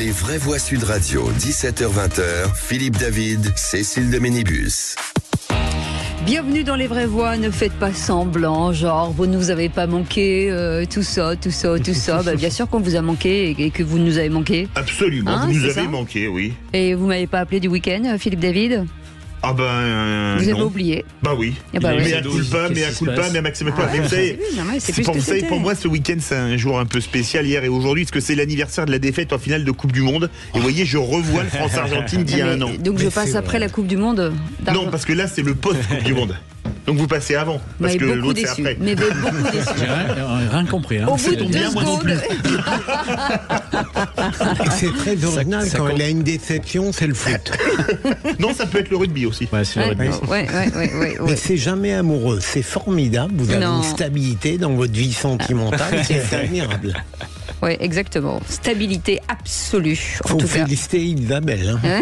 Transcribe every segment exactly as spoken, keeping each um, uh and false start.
Les Vraies Voix Sud Radio, dix-sept heures vingt, Philippe David, Cécile de Ménibus. Bienvenue dans Les Vraies Voix, ne faites pas semblant, genre vous ne nous avez pas manqué, euh, tout ça, tout ça, tout ça. Bah, bien sûr qu'on vous a manqué et que vous nous avez manqué. Absolument, hein, vous nous avez manqué, oui. Et vous ne m'avez pas appelé du week-end, Philippe David ? Ah ben... Euh, vous non. avez oublié. Bah oui. Ah bah mais à culpa, mais à culpa, mais à maximum pas. Pour moi, ce week-end, c'est un jour un peu spécial, hier et aujourd'hui, parce que c'est l'anniversaire de la défaite en finale de Coupe du Monde. Et vous voyez, je revois le France-Argentine d'il y a mais, un an. Donc mais je passe après vrai. la Coupe du Monde Non, parce que là, c'est le post-Coupe du Monde. Donc vous passez avant, parce mais que l'autre c'est après. Mais beaucoup déçu. J'ai rien, rien compris. Hein. Au bout de deux secondes. C'est très original ça, ça quand compte. Il y a une déception, c'est le foot. Non, ça peut être le rugby aussi. Ouais, c'est le ouais, rugby. Ouais, ouais, ouais, ouais, mais ouais. c'est jamais amoureux. C'est formidable. Vous avez non. une stabilité dans votre vie sentimentale. C'est admirable. Oui, exactement. Stabilité absolue. En faut tout féliciter cas. Isabelle. Hein.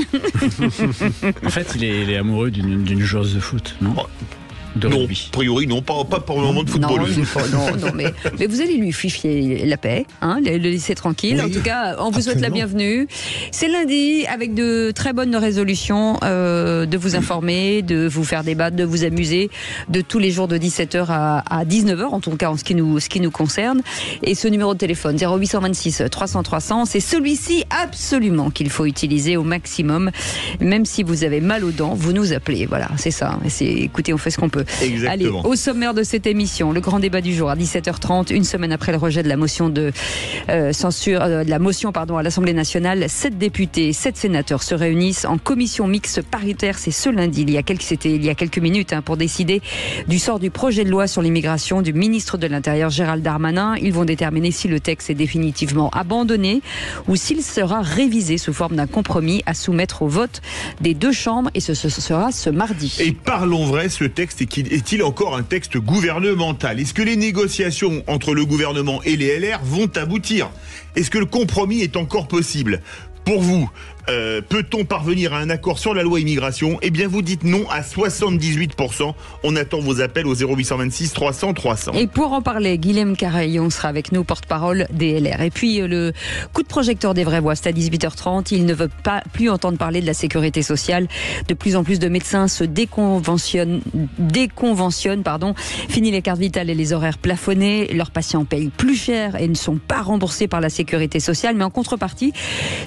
En fait, il est, il est amoureux d'une, d'une joueuse de foot, non ? Non, a priori, non, pas, pas pour le moment de football. Non, pas, non, non mais, mais vous allez lui fifier la paix, hein, le, le laisser tranquille. Oui, en tout cas, on vous absolument. souhaite la bienvenue. C'est lundi, avec de très bonnes résolutions, euh, de vous informer, de vous faire débattre, de vous amuser, de tous les jours de dix-sept heures à, à dix-neuf heures, en tout cas en ce qui, nous, ce qui nous concerne. Et ce numéro de téléphone, zéro huit cent vingt-six trois cents trois cents, c'est celui-ci absolument qu'il faut utiliser au maximum. Même si vous avez mal aux dents, vous nous appelez. Voilà, c'est ça. C'est, écoutez, on fait ce qu'on peut. Exactement. Allez, au sommaire de cette émission, le grand débat du jour à dix-sept heures trente, une semaine après le rejet de la motion de euh, censure, euh, de la motion pardon à l'Assemblée nationale, sept députés, sept sénateurs se réunissent en commission mixte paritaire. C'est ce lundi, il y a quelques, c'était il y a quelques minutes, hein, pour décider du sort du projet de loi sur l'immigration du ministre de l'Intérieur Gérald Darmanin. Ils vont déterminer si le texte est définitivement abandonné ou s'il sera révisé sous forme d'un compromis à soumettre au vote des deux chambres, et ce, ce sera ce mardi. Et parlons vrai, ce texte est qui est-il encore un texte gouvernemental ? Est-ce que les négociations entre le gouvernement et les L R vont aboutir ? Est-ce que le compromis est encore possible ? Pour vous, euh, peut-on parvenir à un accord sur la loi immigration ? Eh bien, vous dites non à soixante-dix-huit pour cent. On attend vos appels au zéro huit cent vingt-six trois cents trois cents. Et pour en parler, Guilhem Carayon sera avec nous, porte-parole des L R. Et puis, le coup de projecteur des Vraies Voix, c'est à dix-huit heures trente. Ils ne veulent pas plus entendre parler de la sécurité sociale. De plus en plus de médecins se déconventionnent. déconventionnent pardon. Fini les cartes vitales et les horaires plafonnés. Leurs patients payent plus cher et ne sont pas remboursés par la sécurité sociale. Mais en contrepartie,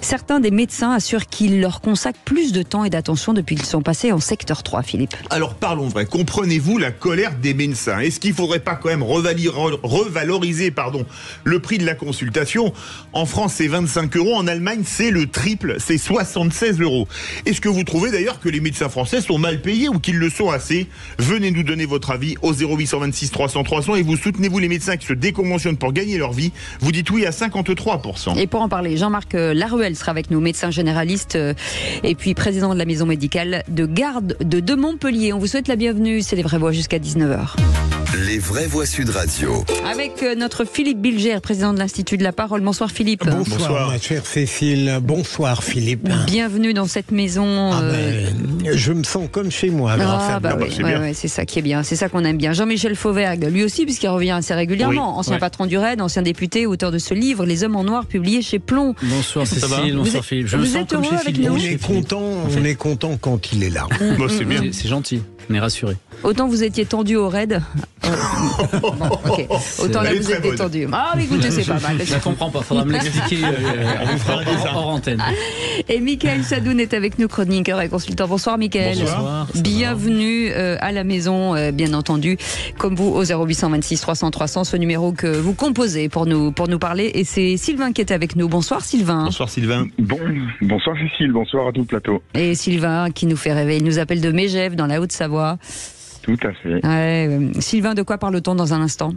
certains des médecins assurent qu'ils leur consacrent plus de temps et d'attention depuis qu'ils sont passés en secteur trois, Philippe. Alors parlons vrai, comprenez-vous la colère des médecins ? Est-ce qu'il ne faudrait pas quand même revaloriser pardon, le prix de la consultation ? En France, c'est vingt-cinq euros, en Allemagne, c'est le triple, c'est soixante-seize euros. Est-ce que vous trouvez d'ailleurs que les médecins français sont mal payés ou qu'ils le sont assez ? Venez nous donner votre avis au zéro huit cent vingt-six trois cents trois cents et vous soutenez-vous les médecins qui se déconventionnent pour gagner leur vie ? Vous dites oui à cinquante-trois pour cent. Et pour en parler, Jean-Marc Laruelle sera avec avec nous, médecin généraliste et puis président de la maison médicale de garde de, de Montpellier. On vous souhaite la bienvenue, c'est Les Vraies Voix jusqu'à dix-neuf heures. Les Vraies Voix Sud Radio. Avec notre Philippe Bilger, président de l'Institut de la Parole. Bonsoir Philippe. Bonsoir, bonsoir ma chère Cécile. Bonsoir Philippe. Bienvenue dans cette maison. Ah euh... ben, je me sens comme chez moi. Ah bah oui, c'est, ouais, ouais, c'est ça qui est bien, c'est ça qu'on aime bien. Jean-Michel Fauvergue, lui aussi, puisqu'il revient assez régulièrement. Oui, ancien ouais. patron du RAID, ancien député, auteur de ce livre, Les Hommes en Noir, publié chez Plomb. Bonsoir Cécile. Vous êtes, Philippe. Je vous me sens comme chez Philippe. On est content, on fait. est content quand il est là. Bon, c'est bien. C'est, c'est gentil. On est rassuré. Autant vous étiez tendu au RAID. Bon, okay. Autant là vous êtes détendu. Ah mais écoutez, c'est pas mal. Je ne comprends pas. Faudra me l'expliquer. On vous fera hors antenne. Et Michael Sadoun est avec nous, chroniqueur et consultant. Bonsoir Michael. Bonsoir. Bienvenue à la maison, bien entendu. Comme vous au zéro huit cent vingt-six trois cents trois cents, ce numéro que vous composez pour nous pour nous parler. Et c'est Sylvain qui est avec nous. Bonsoir Sylvain. Bonsoir Sylvain. Bon, bonsoir Cécile, bonsoir à tout le plateau. Et Sylvain qui nous fait rêver, il nous appelle de Mégève dans la Haute-Savoie. Tout à fait. Ouais, Sylvain, de quoi parle-t-on dans un instant ?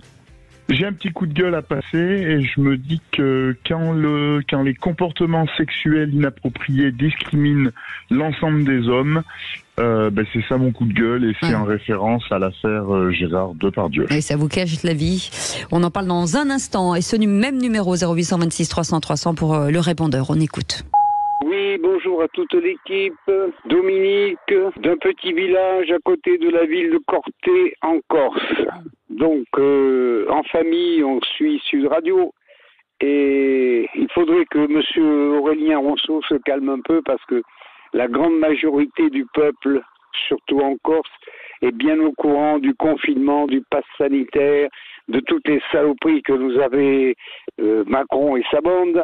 J'ai un petit coup de gueule à passer et je me dis que quand, le, quand les comportements sexuels inappropriés discriminent l'ensemble des hommes, euh, ben c'est ça mon coup de gueule et c'est ouais. en référence à l'affaire Gérard Depardieu. Et ça vous cache la vie. On en parle dans un instant et ce même numéro zéro huit cent vingt-six trois cents trois cents pour le répondeur. On écoute. Oui, bonjour à toute l'équipe. Dominique, d'un petit village à côté de la ville de Corté, en Corse. Donc, euh, en famille, on suit Sud Radio. Et il faudrait que M. Aurélien Rousseau se calme un peu parce que la grande majorité du peuple, surtout en Corse, est bien au courant du confinement, du pass sanitaire, de toutes les saloperies que nous avaient euh, Macron et sa bande.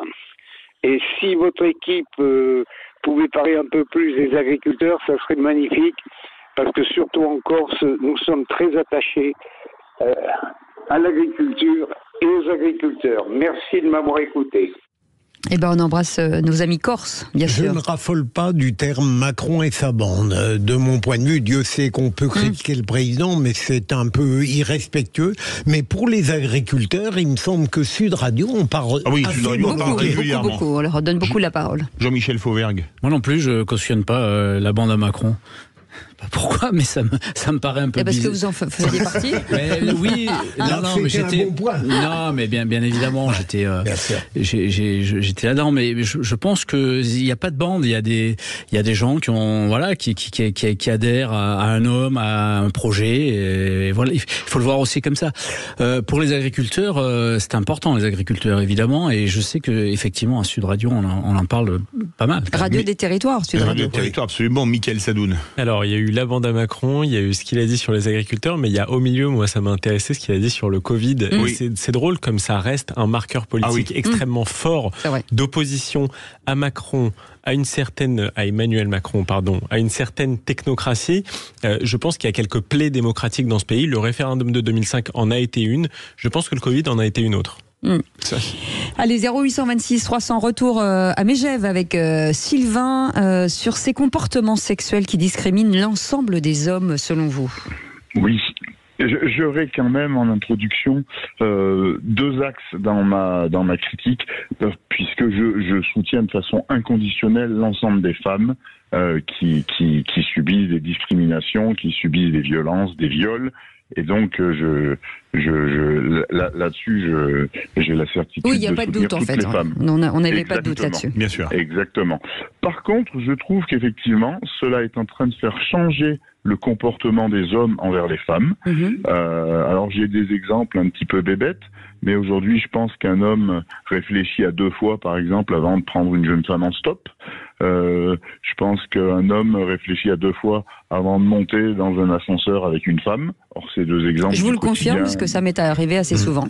Et si votre équipe euh, pouvait parler un peu plus des agriculteurs, ça serait magnifique, parce que surtout en Corse, nous sommes très attachés euh, à l'agriculture et aux agriculteurs. Merci de m'avoir écouté. Eh ben, on embrasse nos amis corses, bien sûr. Je ne raffole pas du terme Macron et sa bande. De mon point de vue, Dieu sait qu'on peut critiquer mmh. le président, mais c'est un peu irrespectueux. Mais pour les agriculteurs, il me semble que Sud Radio, on parle. Ah oui, Sud Radio, on parle régulièrement. Beaucoup, beaucoup. On leur donne beaucoup la parole. Jean-Michel Fauvergue. Moi non plus, je cautionne pas euh, la bande à Macron. Pourquoi? Mais ça me, ça me paraît un peu. Et parce bizarre. Que vous en faisiez partie. Mais, oui, non, non, mais j'étais. Bon non, mais bien, bien évidemment, j'étais. Euh, j'étais là-dedans, mais je, je pense que il n'y a pas de bande. Il y a des, il y a des gens qui ont, voilà, qui, qui, qui, qui, qui adhèrent à, à un homme, à un projet. Et, et voilà, il faut le voir aussi comme ça. Euh, pour les agriculteurs, euh, c'est important les agriculteurs évidemment, et je sais que effectivement à Sud Radio, on en, on en parle pas mal. Radio des territoires, Sud Radio. Radio des territoires, absolument. Michael Sadoun. Alors, il y a eu la bande à Macron, il y a eu ce qu'il a dit sur les agriculteurs, mais il y a au milieu, moi ça m'a intéressé, ce qu'il a dit sur le Covid. Mmh. Et c'est, c'est drôle comme ça reste un marqueur politique ah oui. extrêmement mmh. fort d'opposition à Macron, à une certaine, à Emmanuel Macron, pardon, à une certaine technocratie. Euh, je pense qu'il y a quelques plaies démocratiques dans ce pays. Le référendum de deux mille cinq en a été une. Je pense que le Covid en a été une autre. Mmh. Allez, zéro huit cent vingt-six trois cents, retour euh, à Megève avec euh, Sylvain euh, sur ces comportements sexuels qui discriminent l'ensemble des hommes, selon vous. Oui, j'aurais quand même en introduction euh, deux axes dans ma, dans ma critique, euh, puisque je, je soutiens de façon inconditionnelle l'ensemble des femmes euh, qui, qui, qui subissent des discriminations, qui subissent des violences, des viols. Et donc, je, je, je, là, là-dessus, je, j'ai la certitude oui, y a de pas soutenir de doute, toutes en fait, les femmes. On n'avait pas de doute là-dessus. Bien sûr. Exactement. Par contre, je trouve qu'effectivement, cela est en train de faire changer le comportement des hommes envers les femmes. Mm-hmm. Euh, alors, j'ai des exemples un petit peu bébêtes, mais aujourd'hui, je pense qu'un homme réfléchit à deux fois, par exemple, avant de prendre une jeune femme en stop. Euh, je pense qu'un homme réfléchit à deux fois avant de monter dans un ascenseur avec une femme. Or, ces deux exemples. Je vous le confirme, parce que ça m'est arrivé assez mmh. souvent.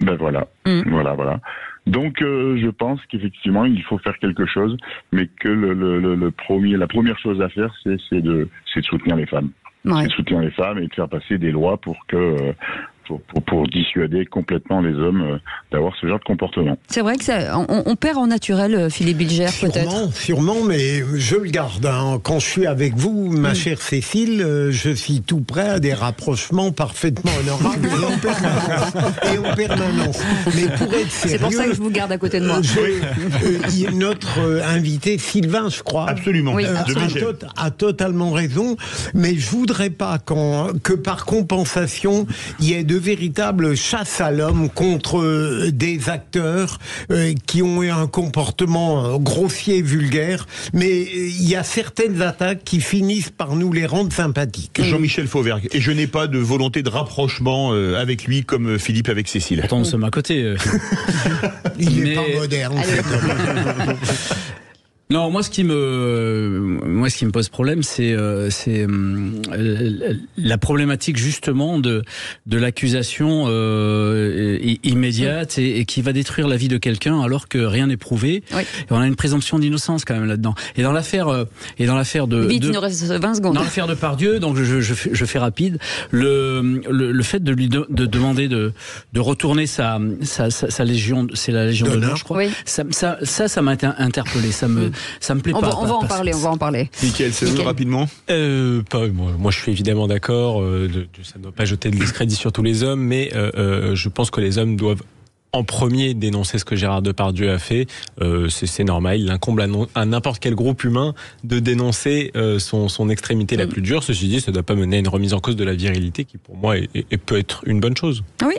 Ben voilà, mmh. voilà, voilà. Donc, euh, je pense qu'effectivement, il faut faire quelque chose, mais que le, le, le, le premier, la première chose à faire, c'est, c'est, de, c'est de soutenir les femmes. Ouais. C'est de soutenir les femmes et de faire passer des lois pour que. Euh, Pour, pour, pour dissuader complètement les hommes euh, d'avoir ce genre de comportement. C'est vrai que ça, on, on perd en naturel, Philippe Bilger, peut-être. Sûrement, sûrement, mais je le garde. Hein. Quand je suis avec vous, ma mm. chère Cécile, euh, je suis tout prêt à des rapprochements parfaitement honorables et en permanence. Et en permanence. Mais pour être sérieux, c'est pour ça que je vous garde à côté de moi. Je, euh, notre euh, invité Sylvain, je crois, absolument, oui, euh, absolument. A, a totalement raison. Mais je voudrais pas quand, que par compensation, il y ait de véritable chasse à l'homme contre des acteurs euh, qui ont eu un comportement grossier et vulgaire, mais il y a certaines attaques qui finissent par nous les rendre sympathiques. Jean-Michel Fauvergue, et je n'ai pas de volonté de rapprochement euh, avec lui comme Philippe avec Cécile. Pourtant, nous sommes à côté. Euh. Il n'est mais... pas moderne. Non, moi ce qui me, moi ce qui me pose problème, c'est euh, c'est euh, la problématique justement de de l'accusation euh, immédiate et, et qui va détruire la vie de quelqu'un alors que rien n'est prouvé. Oui. Et on a une présomption d'innocence quand même là-dedans. Et dans l'affaire et dans l'affaire de, vite, de il nous reste vingt secondes. Dans l'affaire Depardieu, donc je je je fais rapide. Le le, le fait de lui de, de demander de de retourner sa sa sa, sa légion, c'est la légion d'honneur, je crois. Oui. Ça ça ça, ça m'a interpellé, ça me Ça me plaît on pas. Va, on pas, va en pas, parler, on va en parler. Michael, c'est vous rapidement euh, pas, moi, moi, je suis évidemment d'accord. Euh, de, de, ça ne doit pas jeter de discrédit sur tous les hommes, mais euh, euh, je pense que les hommes doivent en premier dénoncer ce que Gérard Depardieu a fait. Euh, c'est, c'est normal, il incombe à, non, à n'importe quel groupe humain de dénoncer euh, son, son extrémité la plus dure. Ceci dit, ça ne doit pas mener à une remise en cause de la virilité qui, pour moi, est, est, peut être une bonne chose. Oui.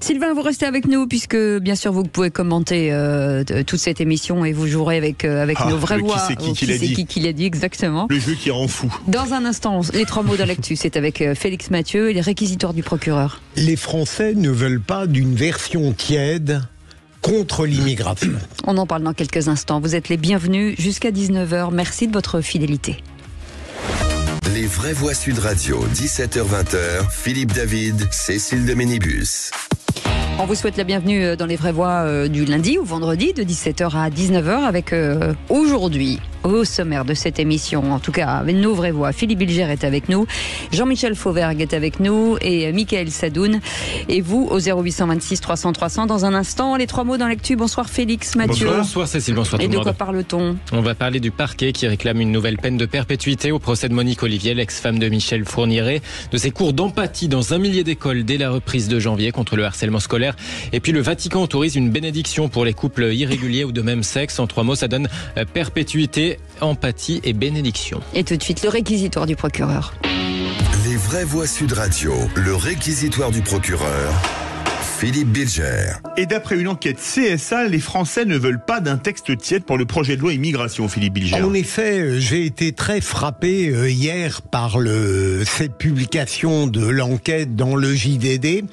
Sylvain, vous restez avec nous puisque, bien sûr, vous pouvez commenter euh, toute cette émission et vous jouerez avec, euh, avec ah, nos vraies voix. Qui c'est qui, qui, l'a, c'est dit. qui, qui l'a dit exactement. Le jeu qui rend fou. Dans un instant, les trois mots de l'actu, c'est avec euh, Félix Mathieu et les réquisitoires du procureur. Les Français ne veulent pas d'une version tiède contre l'immigration. On en parle dans quelques instants. Vous êtes les bienvenus jusqu'à dix-neuf heures. Merci de votre fidélité. Les Vraies Voix Sud Radio, dix-sept heures vingt, Philippe David, Cécile de Ménibus. On vous souhaite la bienvenue dans Les Vraies Voix du lundi au vendredi de dix-sept heures à dix-neuf heures avec euh, aujourd'hui, au sommaire de cette émission, en tout cas avec nos Vraies Voix, Philippe Bilger est avec nous, Jean-Michel Fauvergue est avec nous et Michael Sadoun. Et vous au zéro huit cent vingt-six trois cents trois cents dans un instant. Les trois mots dans l'actu. Bonsoir Félix Mathieu. Bonsoir, bonsoir Cécile, bonsoir tout le monde. Et de quoi parle-t-on ? On va parler du parquet qui réclame une nouvelle peine de perpétuité au procès de Monique Olivier, l'ex-femme de Michel Fourniret, de ses cours d'empathie dans un millier d'écoles dès la reprise de janvier contre le harcèlement scolaire. Et puis le Vatican autorise une bénédiction pour les couples irréguliers ou de même sexe. En trois mots, ça donne perpétuité, empathie et bénédiction. Et tout de suite, le réquisitoire du procureur. Les Vraies Voix Sud Radio, le réquisitoire du procureur. Philippe Bilger. Et d'après une enquête C S A, les Français ne veulent pas d'un texte tiède pour le projet de loi immigration, Philippe Bilger. En effet, j'ai été très frappé hier par le, cette publication de l'enquête dans le J D D,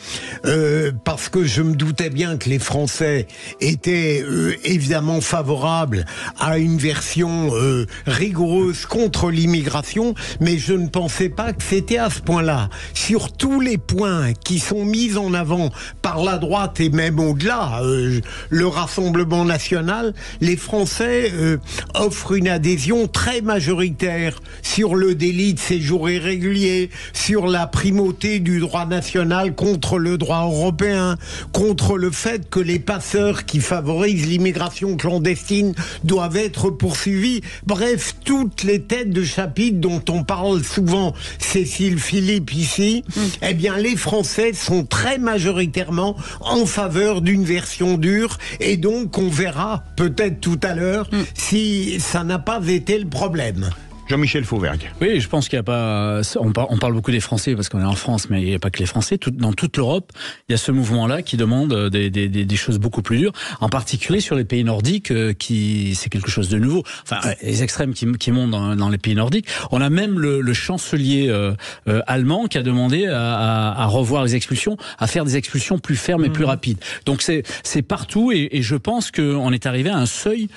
euh, parce que je me doutais bien que les Français étaient euh, évidemment favorables à une version euh, rigoureuse contre l'immigration, mais je ne pensais pas que c'était à ce point-là. Sur tous les points qui sont mis en avant par par la droite et même au-delà, euh, le Rassemblement National, les Français euh, offrent une adhésion très majoritaire sur le délit de séjour irrégulier, sur la primauté du droit national contre le droit européen, contre le fait que les passeurs qui favorisent l'immigration clandestine doivent être poursuivis. Bref, toutes les têtes de chapitre dont on parle souvent, Cécile Philippe ici, mmh. eh bien les Français sont très majoritairement en faveur d'une version dure, et donc on verra peut-être tout à l'heure mmh. si ça n'a pas été le problème. Jean-Michel Fauvergue. Oui, je pense qu'il n'y a pas... On parle beaucoup des Français parce qu'on est en France, mais il n'y a pas que les Français. Dans toute l'Europe, il y a ce mouvement-là qui demande des, des, des choses beaucoup plus dures, en particulier sur les pays nordiques, qui c'est quelque chose de nouveau. Enfin, les extrêmes qui, qui montent dans, dans les pays nordiques. On a même le, le chancelier euh, euh, allemand qui a demandé à, à, à revoir les expulsions, à faire des expulsions plus fermes et plus rapides. Donc c'est, c'est partout, et, et je pense qu'on est arrivé à un seuil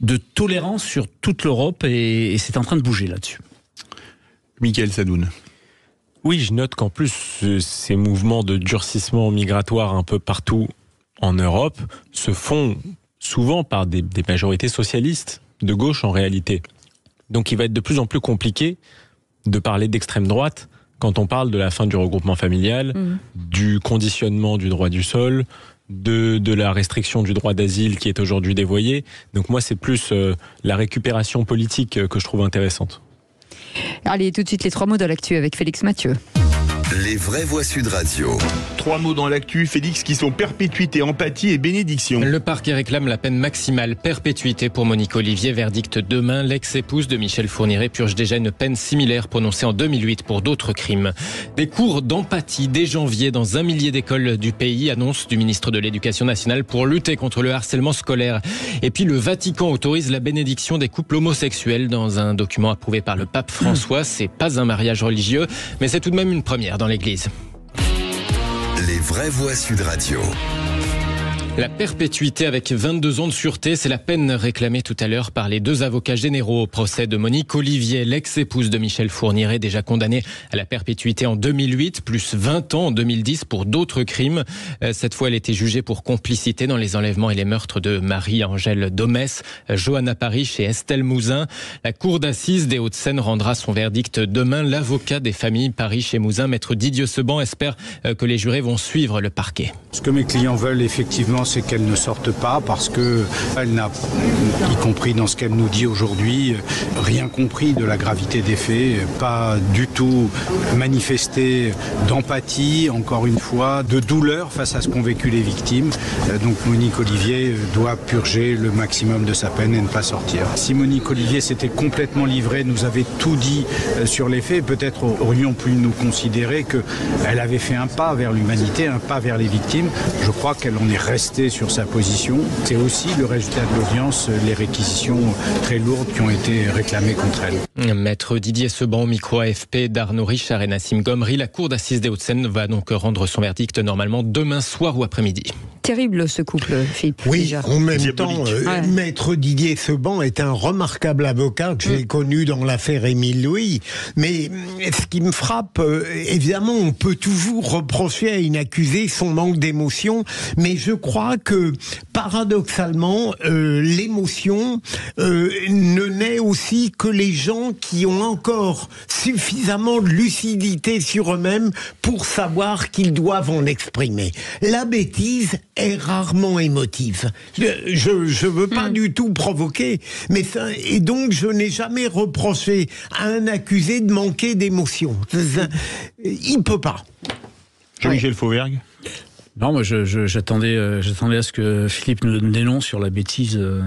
de tolérance sur toute l'Europe, et, et c'est en train de bouger là-dessus. Michael Sadoun. Oui, je note qu'en plus, ces mouvements de durcissement migratoire un peu partout en Europe se font souvent par des, des majorités socialistes, de gauche en réalité. Donc il va être de plus en plus compliqué de parler d'extrême droite quand on parle de la fin du regroupement familial, mmh. du conditionnement du droit du sol, De, de la restriction du droit d'asile qui est aujourd'hui dévoyée. Donc moi, c'est plus euh, la récupération politique euh, que je trouve intéressante. Allez, tout de suite, les trois mots de l'actu avec Félix Mathieu. Les Vraies Voix Sud Radio. Trois mots dans l'actu, Félix, qui sont perpétuité, empathie et bénédiction. Le parquet réclame la peine maximale, perpétuité pour Monique Olivier. Verdict demain. L'ex-épouse de Michel Fourniret purge déjà une peine similaire prononcée en deux mille huit pour d'autres crimes. Des cours d'empathie dès janvier dans un millier d'écoles du pays, annonce du ministre de l'Éducation nationale pour lutter contre le harcèlement scolaire. Et puis le Vatican autorise la bénédiction des couples homosexuels dans un document approuvé par le pape François. C'est pas un mariage religieux, mais c'est tout de même une première dans l'église. Les Vraies Voix Sud Radio. La perpétuité avec vingt-deux ans de sûreté, c'est la peine réclamée tout à l'heure par les deux avocats généraux au procès de Monique Olivier, l'ex-épouse de Michel Fourniret, déjà condamnée à la perpétuité en deux mille huit, plus vingt ans en deux mille dix pour d'autres crimes. Cette fois, elle était jugée pour complicité dans les enlèvements et les meurtres de Marie-Angèle Domès, Johanna Parich et Estelle Mouzin. La cour d'assises des Hauts-de-Seine rendra son verdict demain. L'avocat des familles Parich et Mouzin, maître Didier Seban, espère que les jurés vont suivre le parquet. Ce que mes clients veulent effectivement, c'est qu'elle ne sorte pas, parce qu'elle n'a, y compris dans ce qu'elle nous dit aujourd'hui, rien compris de la gravité des faits, pas du tout manifesté d'empathie, encore une fois, de douleur face à ce qu'ont vécu les victimes. Donc Monique Olivier doit purger le maximum de sa peine et ne pas sortir. Si Monique Olivier s'était complètement livrée, nous avait tout dit sur les faits, peut-être aurions pu nous considérer qu'elle avait fait un pas vers l'humanité, un pas vers les victimes. Je crois qu'elle en est restée rester sur sa position. C'est aussi le résultat de l'audience, les réquisitions très lourdes qui ont été réclamées contre elle. Maître Didier Seban, micro A F P d'Arnaud Richard et Nassim Gomri. La cour d'assises des Hauts-de-Seine va donc rendre son verdict normalement demain soir ou après-midi. Terrible ce couple, Philippe. Oui, Bilger. En même temps, euh, ouais. Maître Didier Seban est un remarquable avocat que j'ai mmh. connu dans l'affaire Émile Louis. Mais ce qui me frappe, euh, évidemment, on peut toujours reprocher à une accusée son manque d'émotion, mais je crois que, paradoxalement, euh, l'émotion euh, ne naît aussi que les gens qui ont encore suffisamment de lucidité sur eux-mêmes pour savoir qu'ils doivent en exprimer. La bêtise est rarement émotive. Je ne veux pas mmh. du tout provoquer, mais ça, et donc je n'ai jamais reproché à un accusé de manquer d'émotion. Il ne peut pas. Jean-Michel Fauvergue. Non, moi, je, je, j'attendais, euh, j'attendais à ce que Philippe nous donne des noms sur la bêtise. Euh,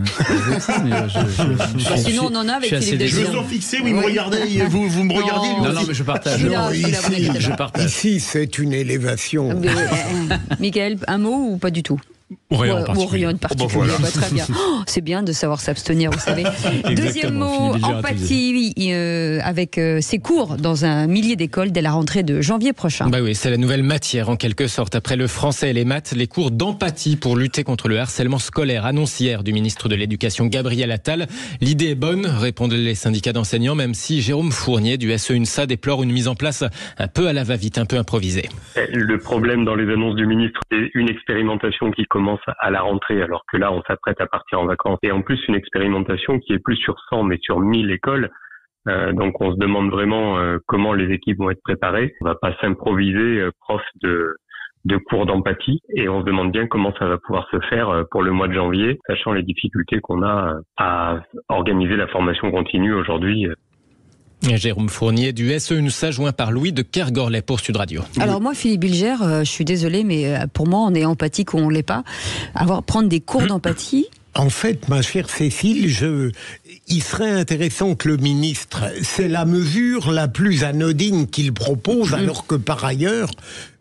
mais, euh, je, je, je, sinon, on en a avec Philippe. Je vous en fixais, vous me regardez, vous, vous me regardez. Non, non, non, mais je partage. Non, non, ici, je partage. Ici, c'est une élévation. De, euh, Michael, un mot ou pas du tout? Rien de particulier. Rien de particulier. Oh, bah voilà. Très bien. Oh, c'est bien de savoir s'abstenir, vous savez. Deuxième mot, empathie euh, avec euh, ses cours dans un millier d'écoles dès la rentrée de janvier prochain. Bah oui, c'est la nouvelle matière en quelque sorte. Après le français et les maths, les cours d'empathie pour lutter contre le harcèlement scolaire, annonce hier du ministre de l'Éducation Gabriel Attal. L'idée est bonne, répondent les syndicats d'enseignants, même si Jérôme Fournier du SEUNSA déplore une mise en place un peu à la va-vite, un peu improvisée. Le problème dans les annonces du ministre, c'est une expérimentation qui commence commence à la rentrée, alors que là, on s'apprête à partir en vacances. Et en plus, une expérimentation qui est plus sur cent, mais sur mille écoles. Euh, donc, on se demande vraiment euh, comment les équipes vont être préparées. On ne va pas s'improviser euh, prof de, de cours d'empathie. Et on se demande bien comment ça va pouvoir se faire euh, pour le mois de janvier, sachant les difficultés qu'on a à organiser la formation continue aujourd'hui. Jérôme Fournier du SEUNSA, joint par Louis de Kergorlet pour Sud Radio. Alors moi, Philippe Bilger, euh, je suis désolée, mais pour moi, on est empathique ou on ne l'est pas. Avoir, prendre des cours d'empathie... En fait, ma chère Cécile, je... il serait intéressant que le ministre, c'est la mesure la plus anodine qu'il propose, mmh. alors que par ailleurs,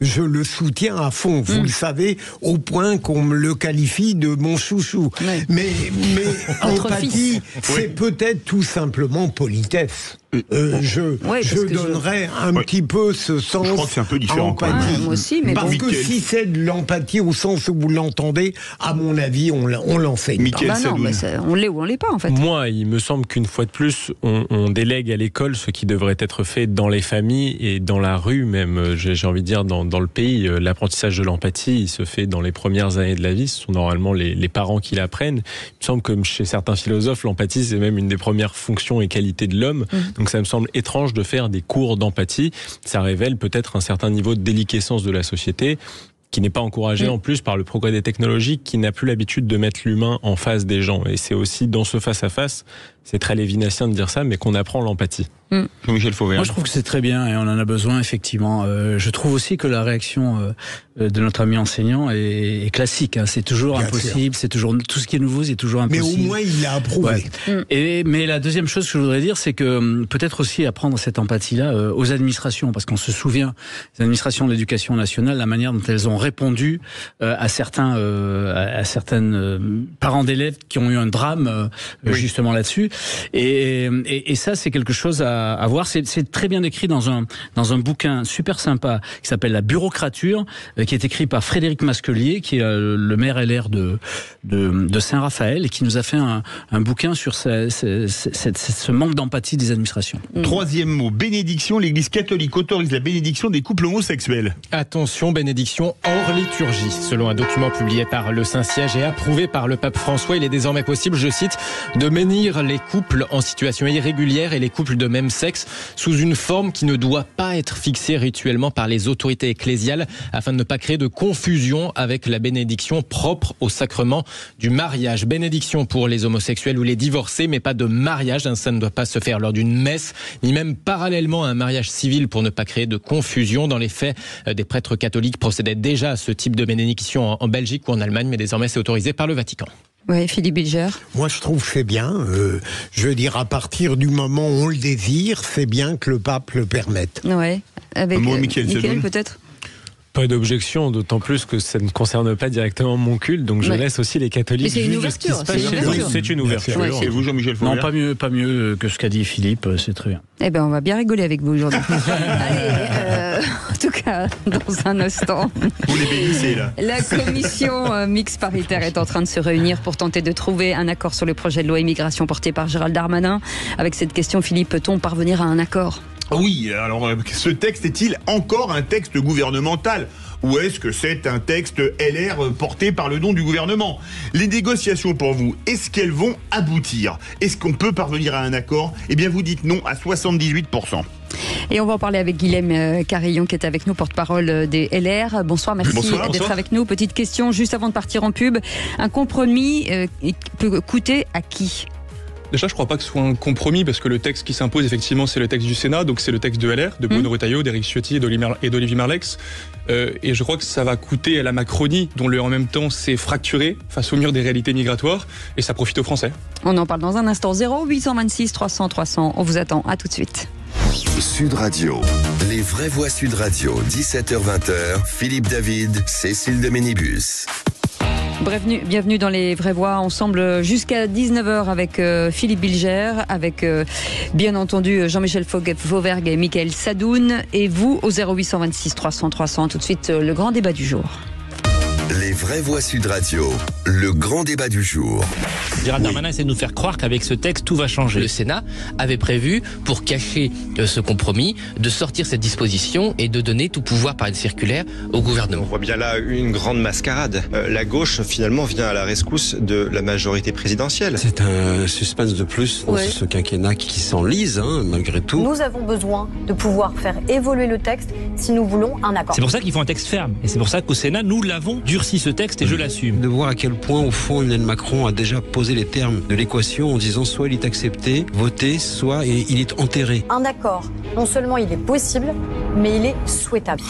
je le soutiens à fond, vous mmh. le savez, au point qu'on me le qualifie de mon chouchou. Mmh. Mais, mais empathie, c'est oui. peut-être tout simplement politesse. Euh, je ouais, je donnerais je... un ouais. petit peu ce sens. Je crois que c'est un peu différent. Ah, moi aussi, mais parce bon. que Michael... si c'est de l'empathie au sens où vous l'entendez, à mon avis, on, on l'enseigne. Michael Sadoun. Bah bah on l'est ou on l'est pas en fait. Moi, il me semble qu'une fois de plus, on, on délègue à l'école ce qui devrait être fait dans les familles et dans la rue, même. J'ai, j'ai envie de dire dans dans le pays. L'apprentissage de l'empathie, il se fait dans les premières années de la vie. Ce sont normalement les, les parents qui l'apprennent. Il me semble que chez certains philosophes, l'empathie c'est même une des premières fonctions et qualités de l'homme. Mmh. Donc ça me semble étrange de faire des cours d'empathie. Ça révèle peut-être un certain niveau de déliquescence de la société qui n'est pas encouragé oui. en plus par le progrès des technologies, qui n'a plus l'habitude de mettre l'humain en face des gens. Et c'est aussi dans ce face-à-face, c'est très lévinassien de dire ça, mais qu'on apprend l'empathie. Mmh. Jean-Michel Fauvergue. Moi, je trouve que c'est très bien et on en a besoin, effectivement. Euh, je trouve aussi que la réaction euh, de notre ami enseignant est, est classique. Hein. C'est toujours bien impossible, sûr. c'est toujours tout ce qui est nouveau, c'est toujours impossible. Mais au moins, il l'a approuvé. Ouais. Mmh. Et, mais la deuxième chose que je voudrais dire, c'est que peut-être aussi apprendre cette empathie-là euh, aux administrations, parce qu'on se souvient des administrations de l'Éducation nationale, la manière dont elles ont répondu euh, à certains euh, à certaines euh, parents d'élèves qui ont eu un drame euh, oui. justement là-dessus. Et, et, et ça, c'est quelque chose à, à voir. C'est, c'est très bien écrit dans un dans un bouquin super sympa qui s'appelle La bureaucrature, euh, qui est écrit par Frédéric Masquelier, qui est euh, le maire L R de, de de Saint-Raphaël, et qui nous a fait un, un bouquin sur ce, ce, ce, ce manque d'empathie des administrations. Mmh. Troisième mot, bénédiction. L'Église catholique autorise la bénédiction des couples homosexuels. Attention, bénédiction hors liturgie. Selon un document publié par le Saint-Siège et approuvé par le pape François, il est désormais possible, je cite, de bénir les couples en situation irrégulière et les couples de même sexe sous une forme qui ne doit pas être fixée rituellement par les autorités ecclésiales afin de ne pas créer de confusion avec la bénédiction propre au sacrement du mariage. Bénédiction pour les homosexuels ou les divorcés, mais pas de mariage. Ça ne doit pas se faire lors d'une messe, ni même parallèlement à un mariage civil pour ne pas créer de confusion. Dans les faits, des prêtres catholiques procédaient déjà Déjà ce type de bénédiction en Belgique ou en Allemagne, mais désormais c'est autorisé par le Vatican. Oui, Philippe Bilger. Moi, je trouve que c'est bien. Euh, je veux dire, à partir du moment où on le désire, c'est bien que le pape le permette. Oui, avec euh, Michael peut-être. Pas d'objection, d'autant plus que ça ne concerne pas directement mon culte, donc je ouais. laisse aussi les catholiques. Mais c'est une ouverture. C'est une ouverture. C'est une ouverture. Ouais. Et vous, Jean-Michel Fournier ? Non, pas mieux, pas mieux que ce qu'a dit Philippe, c'est très bien. Eh bien, on va bien rigoler avec vous aujourd'hui. Allez, euh, en tout cas, dans un instant. Vous les bénissez, là. La commission euh, mixte paritaire est en train de se réunir pour tenter de trouver un accord sur le projet de loi immigration porté par Gérald Darmanin. Avec cette question, Philippe, peut-on parvenir à un accord ? Oui, alors ce texte est-il encore un texte gouvernemental ? Ou est-ce que c'est un texte L R porté par le nom du gouvernement ? Les négociations pour vous, est-ce qu'elles vont aboutir ? Est-ce qu'on peut parvenir à un accord ? Eh bien vous dites non à soixante-dix-huit pour cent. Et on va en parler avec Guilhem Carayon qui est avec nous, porte-parole des L R. Bonsoir, merci bonsoir, d'être bonsoir. avec nous. Petite question, juste avant de partir en pub, un compromis euh, peut coûter à qui ? Déjà, je ne crois pas que ce soit un compromis, parce que le texte qui s'impose, effectivement, c'est le texte du Sénat, donc c'est le texte de L R, de Bruno Retailleau, d'Éric Ciotti et d'Olivier Marlex. Euh, et je crois que ça va coûter à la Macronie, dont le en même temps s'est fracturé face au mur des réalités migratoires, et ça profite aux Français. On en parle dans un instant. zéro huit cent vingt-six trois cents trois cents, on vous attend, à tout de suite. Sud Radio, les vraies voix Sud Radio, dix-sept heures vingt, Philippe David, Cécile de Ménibus. Bienvenue, bienvenue dans les Vraies Voix, ensemble jusqu'à dix-neuf heures avec euh, Philippe Bilger, avec euh, bien entendu Jean-Michel Fauvergue et Michael Sadoun, et vous au zéro huit cent vingt-six trois cents trois cents. Tout de suite, euh, le grand débat du jour. Les Vraies Voix Sud Radio, le grand débat du jour. Gérald Darmanin oui. essaie de nous faire croire qu'avec ce texte, tout va changer. Le Sénat avait prévu, pour cacher ce compromis, de sortir cette disposition et de donner tout pouvoir par une circulaire au gouvernement. On voit bien là une grande mascarade. Euh, la gauche, finalement, vient à la rescousse de la majorité présidentielle. C'est un suspense de plus dans ouais. ce quinquennat qui s'enlise, hein, malgré tout. Nous avons besoin de pouvoir faire évoluer le texte si nous voulons un accord. C'est pour ça qu'il faut un texte ferme. Et c'est pour ça qu'au Sénat, nous l'avons durci. Si ce texte, et je l'assume. De voir à quel point, au fond, Emmanuel Macron a déjà posé les termes de l'équation en disant soit il est accepté, voté, soit il est enterré. Un accord, non seulement il est possible, mais il est souhaitable.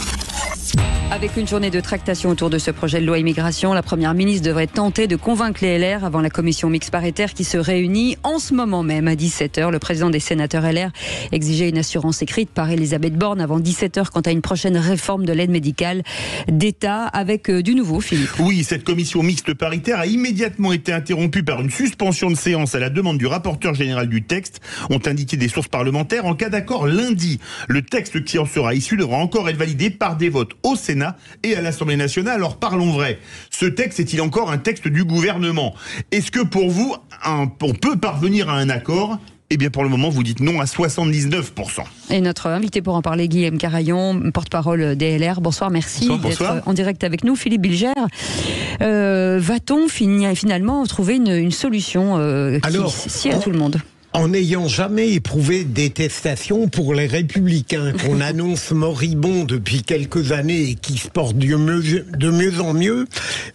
Avec une journée de tractation autour de ce projet de loi immigration, la Première ministre devrait tenter de convaincre les L R avant la commission mixte paritaire qui se réunit en ce moment même à dix-sept heures. Le président des sénateurs L R exigeait une assurance écrite par Elisabeth Borne avant dix-sept heures quant à une prochaine réforme de l'aide médicale d'État avec du nouveau, Philippe. Oui, cette commission mixte paritaire a immédiatement été interrompue par une suspension de séance à la demande du rapporteur général du texte, ont indiqué des sources parlementaires. En cas d'accord lundi, le texte qui en sera issu devra encore être validé par des votes au Sénat et à l'Assemblée nationale. Alors parlons vrai. Ce texte est-il encore un texte du gouvernement ? Est-ce que pour vous, un, on peut parvenir à un accord ? Eh bien pour le moment, vous dites non à soixante-dix-neuf pour cent. Et notre invité pour en parler, Guilhem Carayon, porte-parole des L R. Bonsoir, merci bonsoir, d'être bonsoir. en direct avec nous. Philippe Bilger, euh, va-t-on finir, finalement trouver une, une solution euh, qui Alors, sied à on... tout le monde ? En n'ayant jamais éprouvé détestation pour les Républicains, qu'on annonce moribonds depuis quelques années et qui se portent de mieux, de mieux en mieux,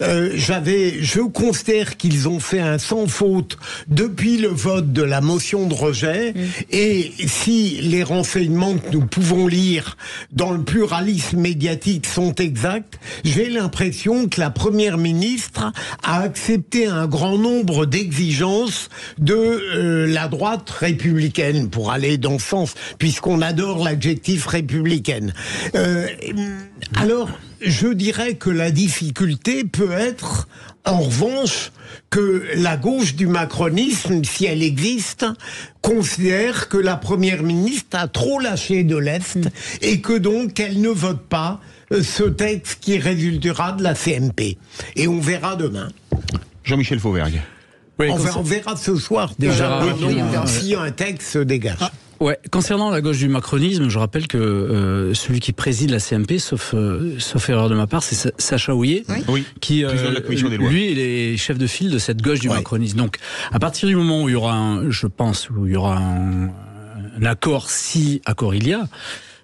euh, j'avais, je considère qu'ils ont fait un sans faute depuis le vote de la motion de rejet. Mmh. Et si les renseignements que nous pouvons lire dans le pluralisme médiatique sont exacts, j'ai l'impression que la Première ministre a accepté un grand nombre d'exigences de euh, la droite républicaine, pour aller dans le sens, puisqu'on adore l'adjectif républicaine. Euh, alors, je dirais que la difficulté peut être, en revanche, que la gauche du macronisme, si elle existe, considère que la Première ministre a trop lâché de l'Est et que donc elle ne vote pas ce texte qui résultera de la C M P. Et on verra demain. Jean-Michel Fauvergue. Oui, on, verra, on verra ce soir déjà euh, non, non, si un texte se dégage. Ah, ouais. Concernant la gauche du macronisme, je rappelle que euh, celui qui préside la C M P, sauf, euh, sauf erreur de ma part, c'est Sacha Houlié, oui. qui euh, président de la commission des lois. Lui, il est chef de file de cette gauche du ouais. macronisme. Donc, à partir du moment où il y aura, un, je pense, où il y aura un, un accord, si accord il y a.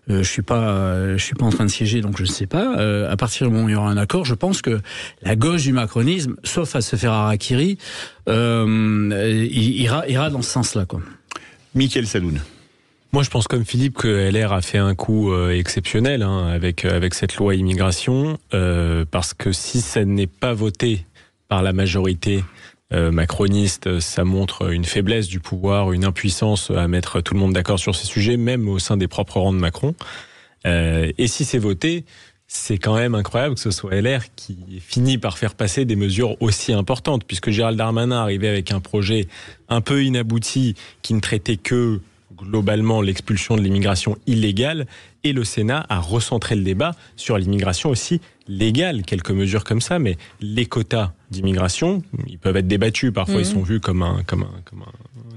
Euh, je suis pas, euh, je suis pas en train de siéger, donc je ne sais pas. Euh, à partir du moment où il y aura un accord, je pense que la gauche du macronisme, sauf à se faire harakiri, euh, ira, ira dans ce sens-là, quoi. Michael Sadoun. Moi, je pense comme Philippe que L R a fait un coup euh, exceptionnel hein, avec avec cette loi immigration, euh, parce que si ça n'est pas voté par la majorité euh, macroniste, ça montre une faiblesse du pouvoir, une impuissance à mettre tout le monde d'accord sur ces sujets, même au sein des propres rangs de Macron. Euh, et si c'est voté, c'est quand même incroyable que ce soit L R qui finit par faire passer des mesures aussi importantes, puisque Gérald Darmanin arrivait avec un projet un peu inabouti qui ne traitait que globalement l'expulsion de l'immigration illégale, et le Sénat a recentré le débat sur l'immigration aussi légale. Quelques mesures comme ça, mais les quotas d'immigration, ils peuvent être débattus, parfois mmh. ils sont vus comme un, comme un, comme un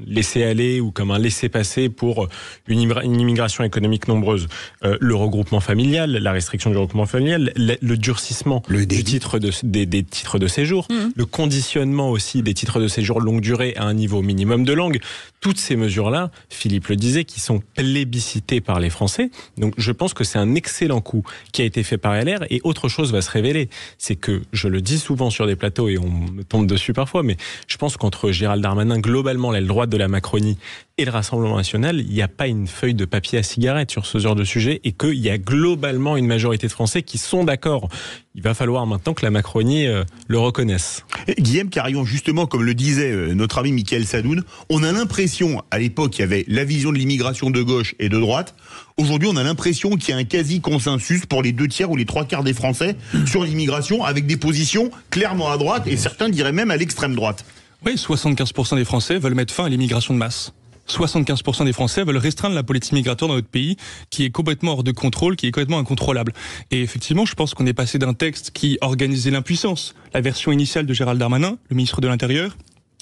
laisser-aller ou comme un laisser-passer pour une immigration économique nombreuse. Euh, le regroupement familial, la restriction du regroupement familial, le, le durcissement le du titre de, des, des titres de séjour, mmh. le conditionnement aussi des titres de séjour longue durée à un niveau minimum de langue. Toutes ces mesures-là, Philippe le disait, qui sont plébiscitées par les Français. Donc je pense que c'est un excellent coup qui a été fait par L R, et autre chose va se révéler. C'est que, je le dis souvent sur des plateaux, et on me tombe dessus parfois, mais je pense qu'entre Gérald Darmanin, globalement l'aile droite de la Macronie, et le Rassemblement National, il n'y a pas une feuille de papier à cigarette sur ce genre de sujet, et qu'il y a globalement une majorité de Français qui sont d'accord. Il va falloir maintenant que la Macronie euh, le reconnaisse. Et Guilhem Carayon, justement, comme le disait euh, notre ami Michael Sadoun, on a l'impression, à l'époque, il y avait la vision de l'immigration de gauche et de droite. Aujourd'hui, on a l'impression qu'il y a un quasi-consensus pour les deux tiers ou les trois quarts des Français sur l'immigration, avec des positions clairement à droite et certains diraient même à l'extrême droite. Oui, soixante-quinze pour cent des Français veulent mettre fin à l'immigration de masse. soixante-quinze pour cent des Français veulent restreindre la politique migratoire dans notre pays, qui est complètement hors de contrôle, qui est complètement incontrôlable. Et effectivement, je pense qu'on est passé d'un texte qui organisait l'impuissance. La version initiale de Gérald Darmanin, le ministre de l'Intérieur,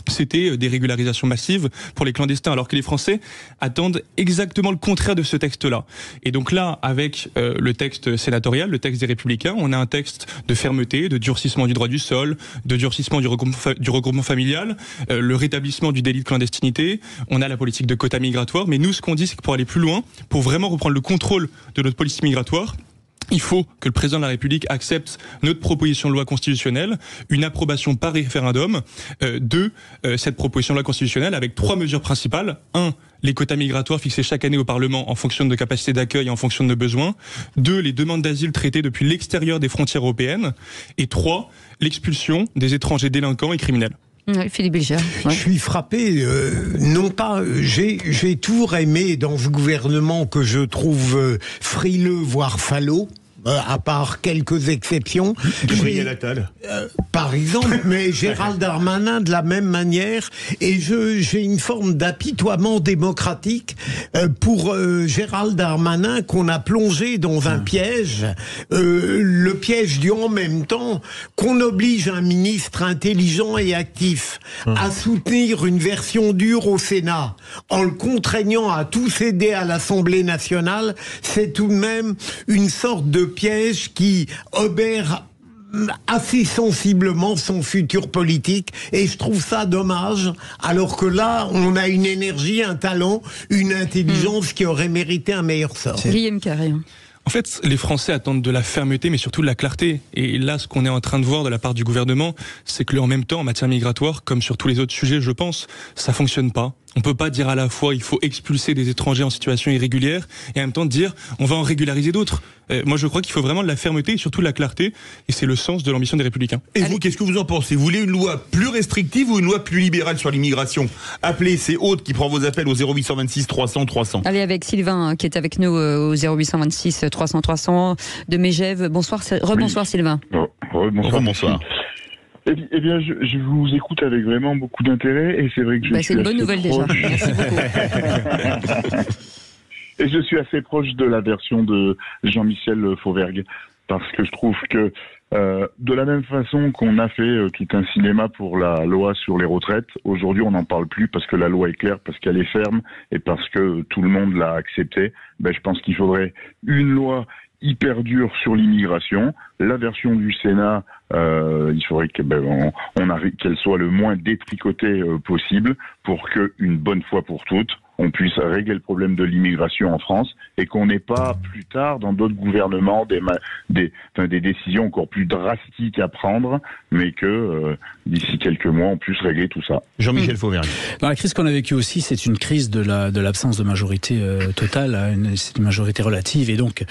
c'était des régularisations massives pour les clandestins, alors que les Français attendent exactement le contraire de ce texte-là. Et donc là, avec euh, le texte sénatorial, le texte des Républicains, on a un texte de fermeté, de durcissement du droit du sol, de durcissement du regroupement, du regroupement familial, euh, le rétablissement du délit de clandestinité, on a la politique de quotas migratoires, mais nous, ce qu'on dit, c'est que pour aller plus loin, pour vraiment reprendre le contrôle de notre politique migratoire, il faut que le président de la République accepte notre proposition de loi constitutionnelle, une approbation par référendum euh, de euh, cette proposition de loi constitutionnelle avec trois mesures principales. Un, les quotas migratoires fixés chaque année au Parlement en fonction de nos capacités d'accueil et en fonction de nos besoins. Deux, les demandes d'asile traitées depuis l'extérieur des frontières européennes. Et trois, l'expulsion des étrangers délinquants et criminels. Oui, Philippe Bilger. Ouais. Je suis frappé, euh, non pas, j'ai, j'ai toujours aimé dans ce gouvernement que je trouve euh, frileux, voire falot, euh, à part quelques exceptions. Gabriel Attal. Euh, par exemple, mais Gérald Darmanin de la même manière, et je, j'ai une forme d'apitoiement démocratique euh, pour euh, Gérald Darmanin qu'on a plongé dans un piège, euh, le piège du en même temps, qu'on oblige un ministre intelligent et actif à soutenir une version dure au Sénat, en le contraignant à tout céder à l'Assemblée nationale. C'est tout de même une sorte de piège qui obère assez sensiblement son futur politique, et je trouve ça dommage, alors que là on a une énergie, un talent, une intelligence mmh. qui aurait mérité un meilleur sort. Guilhem Carayon. En fait, les Français attendent de la fermeté, mais surtout de la clarté. Et là, ce qu'on est en train de voir de la part du gouvernement, c'est que, en même temps, en matière migratoire, comme sur tous les autres sujets, je pense, ça fonctionne pas. On peut pas dire à la fois, il faut expulser des étrangers en situation irrégulière, et en même temps dire, on va en régulariser d'autres. Euh, moi, je crois qu'il faut vraiment de la fermeté et surtout de la clarté. Et c'est le sens de l'ambition des Républicains. Et vous, qu'est-ce que vous en pensez? Vous voulez une loi plus restrictive ou une loi plus libérale sur l'immigration? Appelez, c'est Aude qui prend vos appels au zéro huit cent vingt-six trois cents trois cents. Allez, avec Sylvain, qui est avec nous au zéro huit cent vingt-six trois cents trois cents de Mégève. Bonsoir, rebonsoir oui. Sylvain. Oh, rebonsoir. Rebonsoir. Eh bien, eh bien je, je vous écoute avec vraiment beaucoup d'intérêt, et c'est vrai que je bah, suis assez proche. C'est une bonne nouvelle déjà. Merci beaucoup. Et je suis assez proche de la version de Jean-Michel Fauvergue, parce que je trouve que euh, de la même façon qu'on a fait euh, tout un cinéma pour la loi sur les retraites, aujourd'hui on n'en parle plus parce que la loi est claire, parce qu'elle est ferme et parce que tout le monde l'a acceptée. Ben, je pense qu'il faudrait une loi hyper dur sur l'immigration. La version du Sénat, euh, il faudrait que, ben, on, on arrive, qu'elle soit le moins détricotée euh, possible pour que, une bonne fois pour toutes, on puisse régler le problème de l'immigration en France et qu'on n'ait pas plus tard dans d'autres gouvernements des, des, enfin, des décisions encore plus drastiques à prendre, mais que euh, d'ici quelques mois on puisse régler tout ça. Jean-Michel Fauvergue. Dans la crise qu'on a vécue aussi, c'est une crise de, la, de l'absence de majorité euh, totale, une, c'est une majorité relative, et donc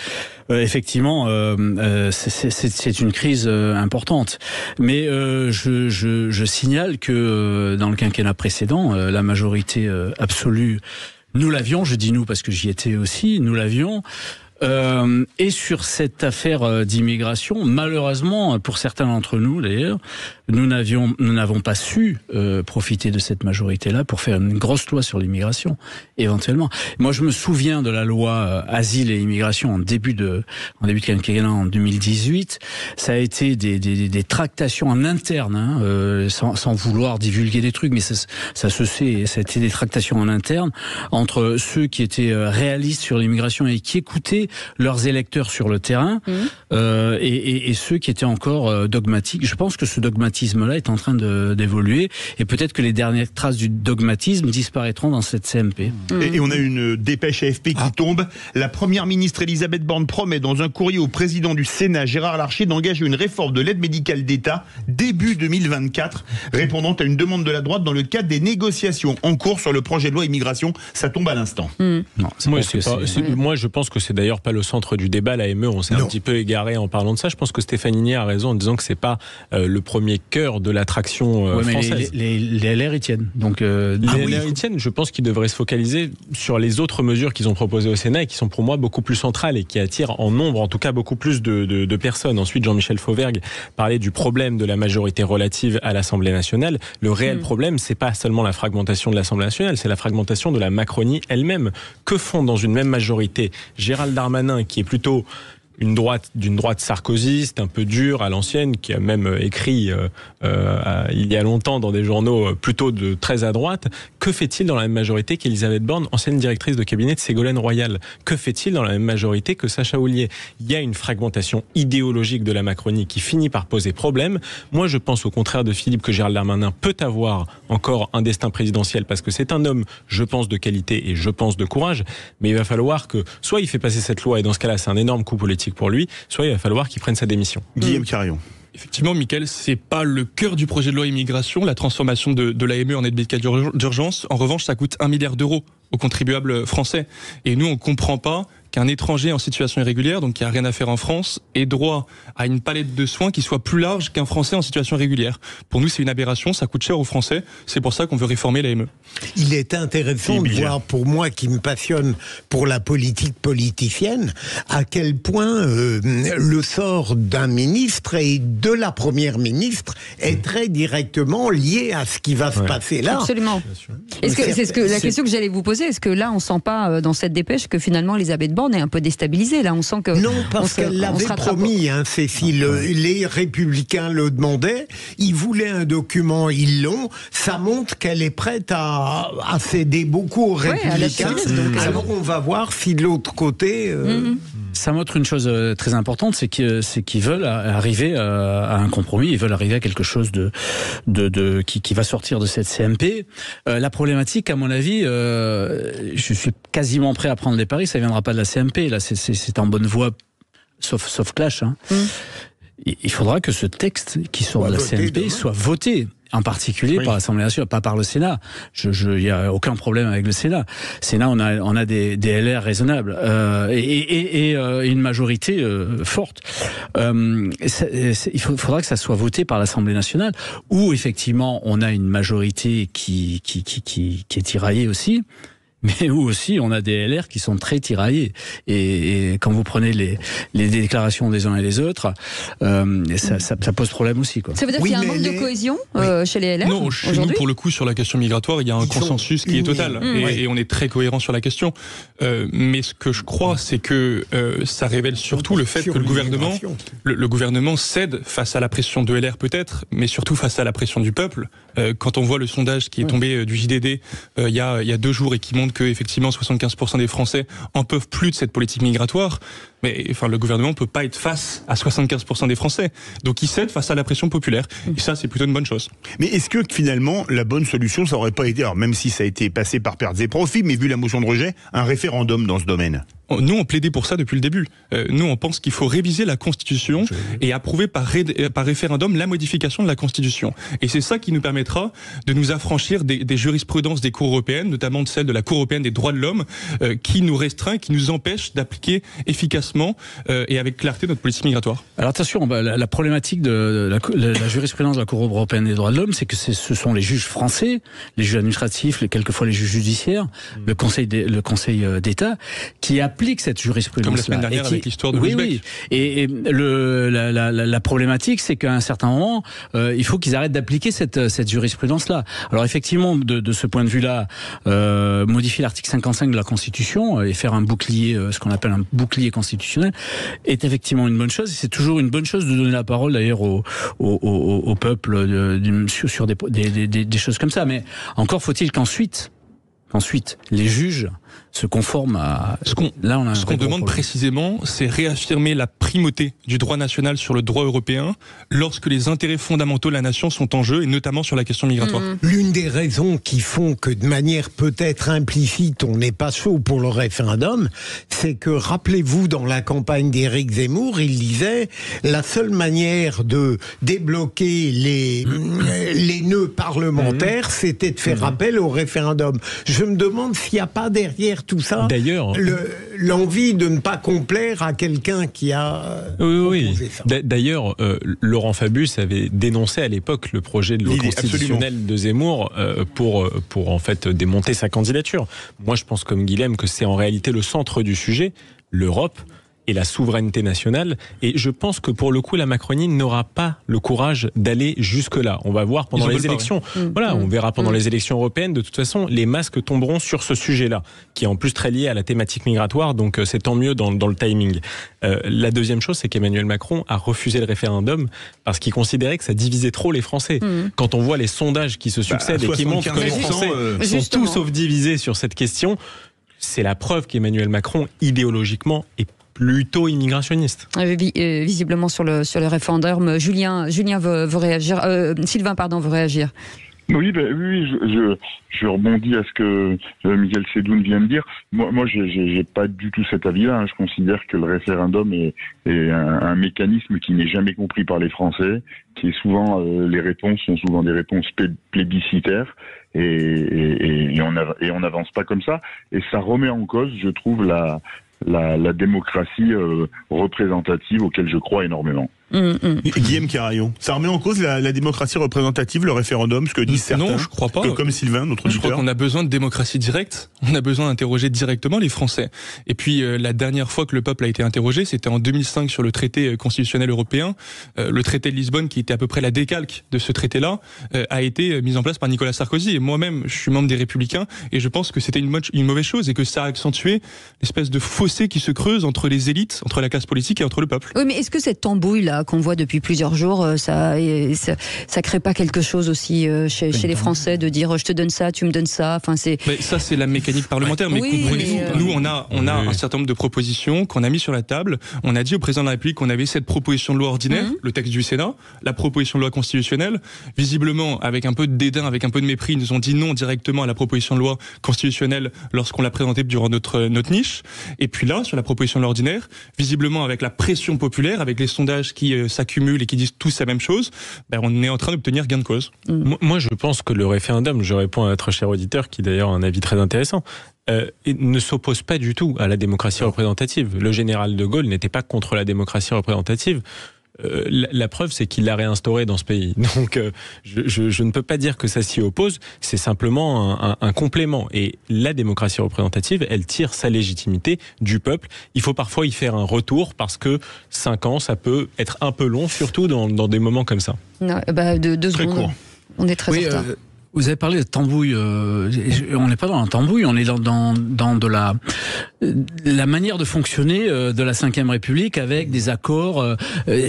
euh, effectivement euh, euh, c'est, c'est, c'est une crise euh, importante. Mais euh, je, je, je signale que euh, dans le quinquennat précédent, euh, la majorité euh, absolue, nous l'avions, je dis nous parce que j'y étais aussi, nous l'avions, Euh, et sur cette affaire d'immigration, malheureusement, pour certains d'entre nous d'ailleurs, nous n'avions, nous n'avons pas su euh, profiter de cette majorité-là pour faire une grosse loi sur l'immigration, éventuellement. Moi, je me souviens de la loi euh, Asile et Immigration en début de, en début de quinquennat en deux mille dix-huit. Ça a été des, des, des tractations en interne, hein, euh, sans, sans vouloir divulguer des trucs, mais ça, ça se sait, ça a été des tractations en interne entre ceux qui étaient réalistes sur l'immigration et qui écoutaient leurs électeurs sur le terrain, mmh. euh, et, et, et ceux qui étaient encore euh, dogmatiques. Je pense que ce dogmatisme-là est en train de, d'évoluer, et peut-être que les dernières traces du dogmatisme disparaîtront dans cette C M P. Mmh. Et, et on a une dépêche A F P qui ah. tombe. La première ministre Elisabeth Borne promet dans un courrier au président du Sénat, Gérard Larcher, d'engager une réforme de l'aide médicale d'État début deux mille vingt-quatre, répondant à une demande de la droite dans le cadre des négociations en cours sur le projet de loi immigration. Ça tombe à l'instant. Mmh. Non, c'est moi, c'est pas, c'est, moi, je pense que c'est d'ailleurs pas le centre du débat, l'A M E, on s'est non. un petit peu égaré en parlant de ça. Je pense que Stéphane Hinier a raison en disant que c'est pas euh, le premier cœur de l'attraction euh, ouais, française. Les, les, les L R y tiennent. Donc, euh, ah les oui. L R y tiennent, je pense qu'ils devraient se focaliser sur les autres mesures qu'ils ont proposées au Sénat et qui sont pour moi beaucoup plus centrales et qui attirent en nombre, en tout cas beaucoup plus de, de, de personnes. Ensuite, Jean-Michel Fauvergue parlait du problème de la majorité relative à l'Assemblée nationale. Le réel mmh. problème, c'est pas seulement la fragmentation de l'Assemblée nationale, c'est la fragmentation de la Macronie elle-même. Que font dans une même majorité Gérald Darmanin, qui est plutôt une droite, d'une droite sarkozyste, un peu dure à l'ancienne, qui a même écrit euh, euh, à, il y a longtemps dans des journaux plutôt de très à droite. Que fait-il dans la même majorité qu'Elisabeth Borne, ancienne directrice de cabinet de Ségolène Royal? Que fait-il dans la même majorité que Sacha Houlié? Il y a une fragmentation idéologique de la Macronie qui finit par poser problème. Moi, je pense au contraire de Philippe que Gérald Darmanin peut avoir encore un destin présidentiel parce que c'est un homme, je pense, de qualité et je pense de courage, mais il va falloir que soit il fait passer cette loi et dans ce cas-là, c'est un énorme coup politique pour lui, soit il va falloir qu'il prenne sa démission. Guilhem Carayon. Effectivement, Michael, c'est pas le cœur du projet de loi immigration, la transformation de, de l'A M E en aide médicale d'urgence. En revanche, ça coûte un milliard d'euros aux contribuables français. Et nous, on comprend pas qu'un étranger en situation irrégulière, donc qui a rien à faire en France, ait droit à une palette de soins qui soit plus large qu'un Français en situation régulière. Pour nous, c'est une aberration, ça coûte cher aux Français, c'est pour ça qu'on veut réformer l'A M E. Il est intéressant de voir, pour moi qui me passionne pour la politique politicienne, à quel point euh, le sort d'un ministre et de la première ministre est très directement lié à ce qui va ouais. se passer là. Absolument. Est-ce que, c'est ce que, la c'est... question que j'allais vous poser, est-ce que là, on sent pas euh, dans cette dépêche que finalement, Elisabeth Borne on est un peu déstabilisé, là, on sent que... Non, parce qu'elle l'avait promis, hein, Cécile. Les Républicains le demandaient, ils voulaient un document, ils l'ont, ça montre qu'elle est prête à, à céder beaucoup aux Républicains. Ouais, donc, alors on va voir si de l'autre côté... Euh... Mm-hmm. Ça montre une chose très importante, c'est qu'ils, c'est qu'ils veulent arriver à un compromis, ils veulent arriver à quelque chose de, de, de, qui, qui va sortir de cette C M P. Euh, la problématique, à mon avis, euh, je suis quasiment prêt à prendre les paris, ça ne viendra pas de la C M P, là c'est, c'est, c'est en bonne voie, sauf, sauf clash. Hein. Mmh. Il faudra que ce texte qui sort de la C M P soit voté. En particulier oui. par l'Assemblée nationale, pas par le Sénat. Je, je, y a aucun problème avec le Sénat. Sénat, on a, on a des, des L R raisonnables euh, et, et, et euh, une majorité euh, forte. Euh, ça, il faudra que ça soit voté par l'Assemblée nationale, où effectivement on a une majorité qui, qui, qui, qui, qui est tiraillée aussi. Mais où aussi on a des L R qui sont très tiraillés. Et, et quand vous prenez les, les déclarations des uns et des autres, euh, ça, ça, ça pose problème aussi. Quoi. Ça veut dire oui, qu'il y a un manque les... de cohésion euh, oui. chez les L R? Non, chez nous, pour le coup, sur la question migratoire, il y a un Ils consensus qui est total. Mmh. Et, et on est très cohérent sur la question. Euh, mais ce que je crois, c'est que euh, ça révèle surtout le fait que le gouvernement, le, le gouvernement cède face à la pression de L R peut-être, mais surtout face à la pression du peuple. Euh, quand on voit le sondage qui est tombé euh, du J D D euh, il y a, il y a deux jours et qui montre que effectivement soixante-quinze pour cent des Français en peuvent plus de cette politique migratoire, mais enfin le gouvernement peut pas être face à soixante-quinze pour cent des Français, donc il cède face à la pression populaire, et ça c'est plutôt une bonne chose. Mais est-ce que finalement la bonne solution ça aurait pas été, alors même si ça a été passé par pertes et profits, mais vu la motion de rejet, un référendum dans ce domaine? Nous, on plaidait pour ça depuis le début. Euh, nous, on pense qu'il faut réviser la Constitution et approuver par, ré... par référendum la modification de la Constitution. Et c'est ça qui nous permettra de nous affranchir des, des jurisprudences des cours européennes, notamment de celle de la Cour européenne des droits de l'homme, euh, qui nous restreint, qui nous empêche d'appliquer efficacement euh, et avec clarté notre politique migratoire. Alors attention, bah, la, la problématique de la, la, la jurisprudence de la Cour européenne des droits de l'homme, c'est que c'est, ce sont les juges français, les juges administratifs, les, quelquefois les juges judiciaires, le Conseil, de, le Conseil d'État, qui appliquent applique cette jurisprudence. Comme la semaine dernière qui, avec l'histoire de oui, Louis oui. Et, et le, la, la, la problématique, c'est qu'à un certain moment, euh, il faut qu'ils arrêtent d'appliquer cette, cette jurisprudence-là. Alors effectivement, de, de ce point de vue-là, euh, modifier l'article cinquante-cinq de la Constitution et faire un bouclier, ce qu'on appelle un bouclier constitutionnel, est effectivement une bonne chose. Et c'est toujours une bonne chose de donner la parole d'ailleurs au, au, au, au peuple euh, sur des, des, des, des choses comme ça. Mais encore faut-il qu'ensuite... Ensuite, les juges se conforment à... Ce qu'on, Là, on a ce qu'on demande problème. précisément, c'est réaffirmer la primauté du droit national sur le droit européen lorsque les intérêts fondamentaux de la nation sont en jeu, et notamment sur la question migratoire. Mmh. L'une des raisons qui font que, de manière peut-être implicite, on n'est pas chaud pour le référendum, c'est que, rappelez-vous, dans la campagne d'Éric Zemmour, il disait « La seule manière de débloquer les, mmh. les nœuds parlementaires, mmh. c'était de faire mmh. appel au référendum. » Je me demande s'il n'y a pas derrière tout ça d'ailleurs, le, l'envie de ne pas complaire à quelqu'un qui a oui, proposé oui. ça. D'ailleurs, euh, Laurent Fabius avait dénoncé à l'époque le projet de loi constitutionnelle absolument. de Zemmour euh, pour, pour en fait démonter sa candidature. Moi, je pense comme Guilhem que c'est en réalité le centre du sujet, l'Europe et la souveraineté nationale, et je pense que pour le coup la Macronie n'aura pas le courage d'aller jusque-là. On va voir pendant les élections. Pas, ouais. Voilà, mmh. on verra pendant mmh. les élections européennes, de toute façon, les masques tomberont sur ce sujet-là, qui est en plus très lié à la thématique migratoire, donc c'est tant mieux dans, dans le timing. Euh, la deuxième chose, c'est qu'Emmanuel Macron a refusé le référendum parce qu'il considérait que ça divisait trop les Français. Mmh. Quand on voit les sondages qui se succèdent bah, et qui montrent que les Français euh, sont justement. tout sauf divisés sur cette question, c'est la preuve qu'Emmanuel Macron, idéologiquement, est plutôt immigrationniste. Visiblement sur le, sur le référendum. Julien, Julien veut, veut réagir. Euh, Sylvain, pardon, veut réagir. Oui, ben, oui je, je, je rebondis à ce que Michael Sadoun vient de dire. Moi, moi je n'ai pas du tout cet avis-là. Hein. Je considère que le référendum est, est un, un mécanisme qui n'est jamais compris par les Français, qui est souvent, euh, les réponses sont souvent des réponses plébiscitaires, et, et, et on av- et on n'avance pas comme ça. Et ça remet en cause, je trouve, la... La, la démocratie euh, représentative auquel je crois énormément. Mmh, mmh. Guilhem Carayon, ça remet en cause la, la démocratie représentative, le référendum, ce que disent certains. Non, je crois pas. Que, comme Sylvain, notre auditeur. Je crois qu'on a besoin de démocratie directe. On a besoin d'interroger directement les Français. Et puis euh, la dernière fois que le peuple a été interrogé, c'était en deux mille cinq sur le traité constitutionnel européen. Euh, le traité de Lisbonne, qui était à peu près la décalque de ce traité-là, euh, a été mis en place par Nicolas Sarkozy. Et moi-même, je suis membre des Républicains, et je pense que c'était une, mo- une mauvaise chose et que ça a accentué l'espèce de fausse qui se creuse entre les élites, entre la classe politique et entre le peuple. Oui, mais est-ce que cette tambouille-là qu'on voit depuis plusieurs jours, ça ne crée pas quelque chose aussi chez, chez les Français, de dire je te donne ça, tu me donnes ça, enfin, c'est... Mais ça, c'est la mécanique parlementaire, mais oui, comprenez-vous, euh... nous, on a, on a oui. un certain nombre de propositions qu'on a mis sur la table. On a dit au président de la République qu'on avait cette proposition de loi ordinaire, mm-hmm. le texte du Sénat, la proposition de loi constitutionnelle. Visiblement, avec un peu de dédain, avec un peu de mépris, ils nous ont dit non directement à la proposition de loi constitutionnelle lorsqu'on l'a présentée durant notre, notre niche. Et puis là, sur la proposition de l'ordinaire, visiblement avec la pression populaire, avec les sondages qui euh, s'accumulent et qui disent tous la même chose, ben on est en train d'obtenir gain de cause. Mmh. Moi, je pense que le référendum, je réponds à notre cher auditeur qui d'ailleurs a un avis très intéressant, Euh, ne s'oppose pas du tout à la démocratie représentative. Le général de Gaulle n'était pas contre la démocratie représentative. Euh, la, la preuve, c'est qu'il l'a réinstauré dans ce pays. Donc, euh, je, je, je ne peux pas dire que ça s'y oppose, c'est simplement un, un, un complément. Et la démocratie représentative, elle tire sa légitimité du peuple. Il faut parfois y faire un retour, parce que cinq ans, ça peut être un peu long, surtout dans, dans des moments comme ça. Non, bah, de, deux très secondes. Court. On est très oui, en retard. Euh... Vous avez parlé de tambouille. Euh, on n'est pas dans un tambouille, on est dans, dans, dans de la, la manière de fonctionner de la cinquième République avec des accords. Euh,